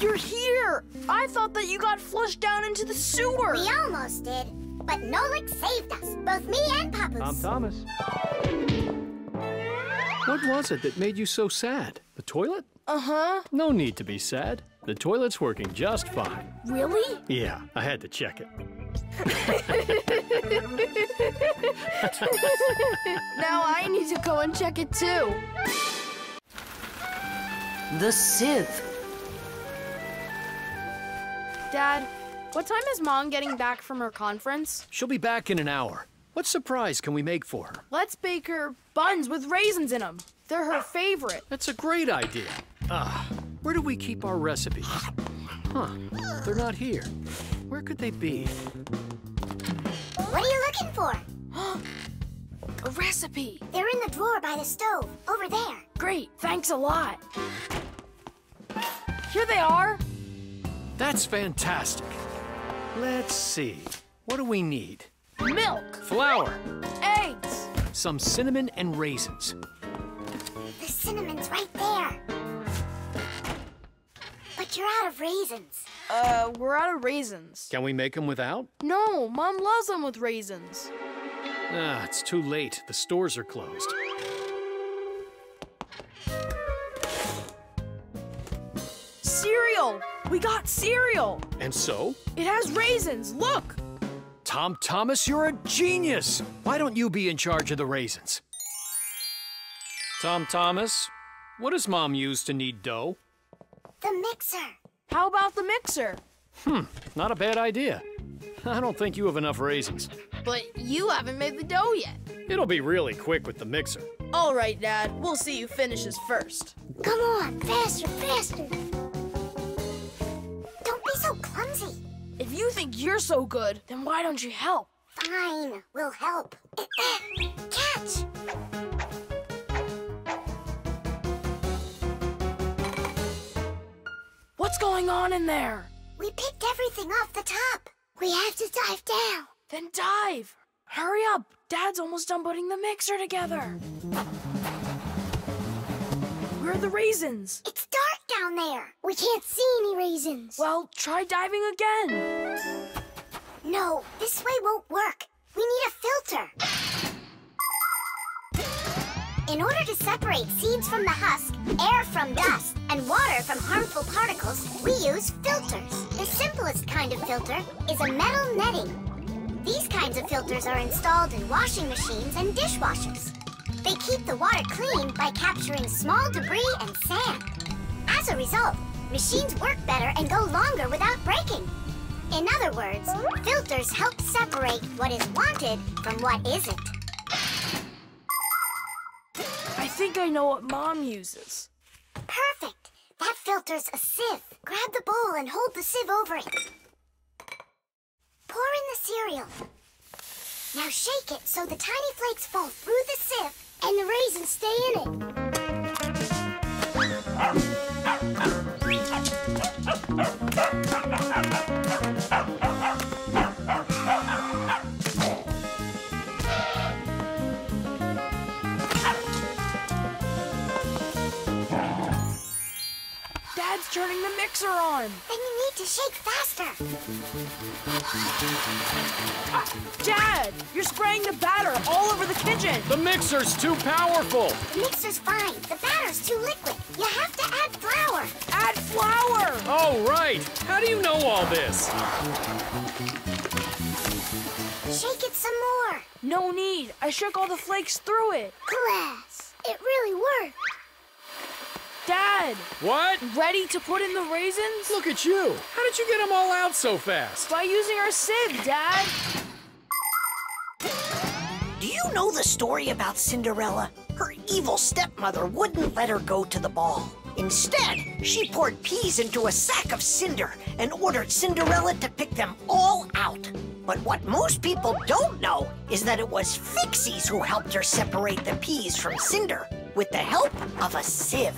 You're here! I thought that you got flushed down into the sewer! We almost did, but Nolik saved us, both me and Papus. Tom Thomas. What was it that made you so sad? The toilet? Uh-huh. No need to be sad. The toilet's working just fine. Really? Yeah, I had to check it. Now I need to go and check it too. The sieve. Dad, what time is Mom getting back from her conference? She'll be back in an hour. What surprise can we make for her? Let's bake her buns with raisins in them. They're her favorite. That's a great idea. Where do we keep our recipes? Huh, they're not here. Where could they be? What are you looking for? A recipe. They're in the drawer by the stove, over there. Great, thanks a lot. Here they are. That's fantastic. Let's see, what do we need? Milk. Flour. Eggs. Some cinnamon and raisins. The cinnamon's right there. But you're out of raisins. We're out of raisins. Can we make them without? No, Mom loves them with raisins. Ah, it's too late. The stores are closed. Cereal! We got cereal! And so? It has raisins, look! Tom Thomas, you're a genius! Why don't you be in charge of the raisins? Tom Thomas, what does Mom use to knead dough? The mixer. How about the mixer? Not a bad idea. I don't think you have enough raisins. But you haven't made the dough yet. It'll be really quick with the mixer. All right, Dad, we'll see who finishes first. Come on, faster, faster. Don't be so clumsy. If you think you're so good, then why don't you help? Fine, we'll help. Catch! What's going on in there? We picked everything off the top. We have to dive down. Then dive. Hurry up. Dad's almost done putting the mixer together. Where are the raisins? It's dark down there. We can't see any raisins. Well, try diving again. No, this way won't work. We need a filter. In order to separate seeds from the husk, air from dust, and water from harmful particles, we use filters. The simplest kind of filter is a metal netting. These kinds of filters are installed in washing machines and dishwashers. They keep the water clean by capturing small debris and sand. As a result, machines work better and go longer without breaking. In other words, filters help separate what is wanted from what isn't. think I know what Mom uses. Perfect. That filter's a sieve. Grab the bowl and hold the sieve over it. Pour in the cereal. Now shake it so the tiny flakes fall through the sieve and the raisins stay in it. Dad's turning the mixer on. Then you need to shake faster. Dad, you're spraying the batter all over the kitchen. The mixer's too powerful. The mixer's fine. The batter's too liquid. You have to add flour. Add flour! Oh, right. How do you know all this? Shake it some more. No need. I shook all the flakes through it. Glass. It really worked. Dad! What? Ready to put in the raisins? Look at you. How did you get them all out so fast? By using our sieve, Dad. Do you know the story about Cinderella? Her evil stepmother wouldn't let her go to the ball. Instead, she poured peas into a sack of cinder and ordered Cinderella to pick them all out. But what most people don't know is that it was Fixies who helped her separate the peas from cinder with the help of a sieve.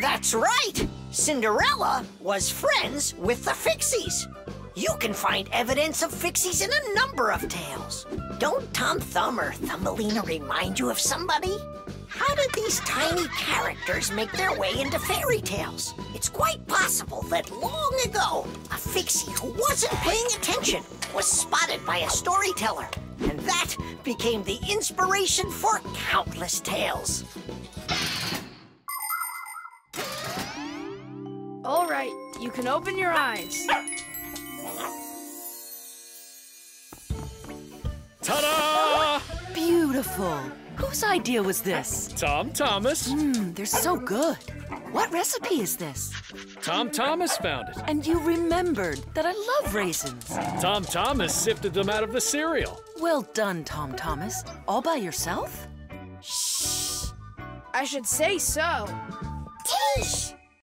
That's right! Cinderella was friends with the Fixies. You can find evidence of Fixies in a number of tales. Don't Tom Thumb or Thumbelina remind you of somebody? How did these tiny characters make their way into fairy tales? It's quite possible that long ago, a Fixie who wasn't paying attention was spotted by a storyteller, and that became the inspiration for countless tales. All right, you can open your eyes. Ta-da! Beautiful. Whose idea was this? Tom Thomas. They're so good. What recipe is this? Tom Thomas found it. And you remembered that I love raisins. Tom Thomas sifted them out of the cereal. Well done, Tom Thomas. All by yourself? Shh. I should say so. Tish!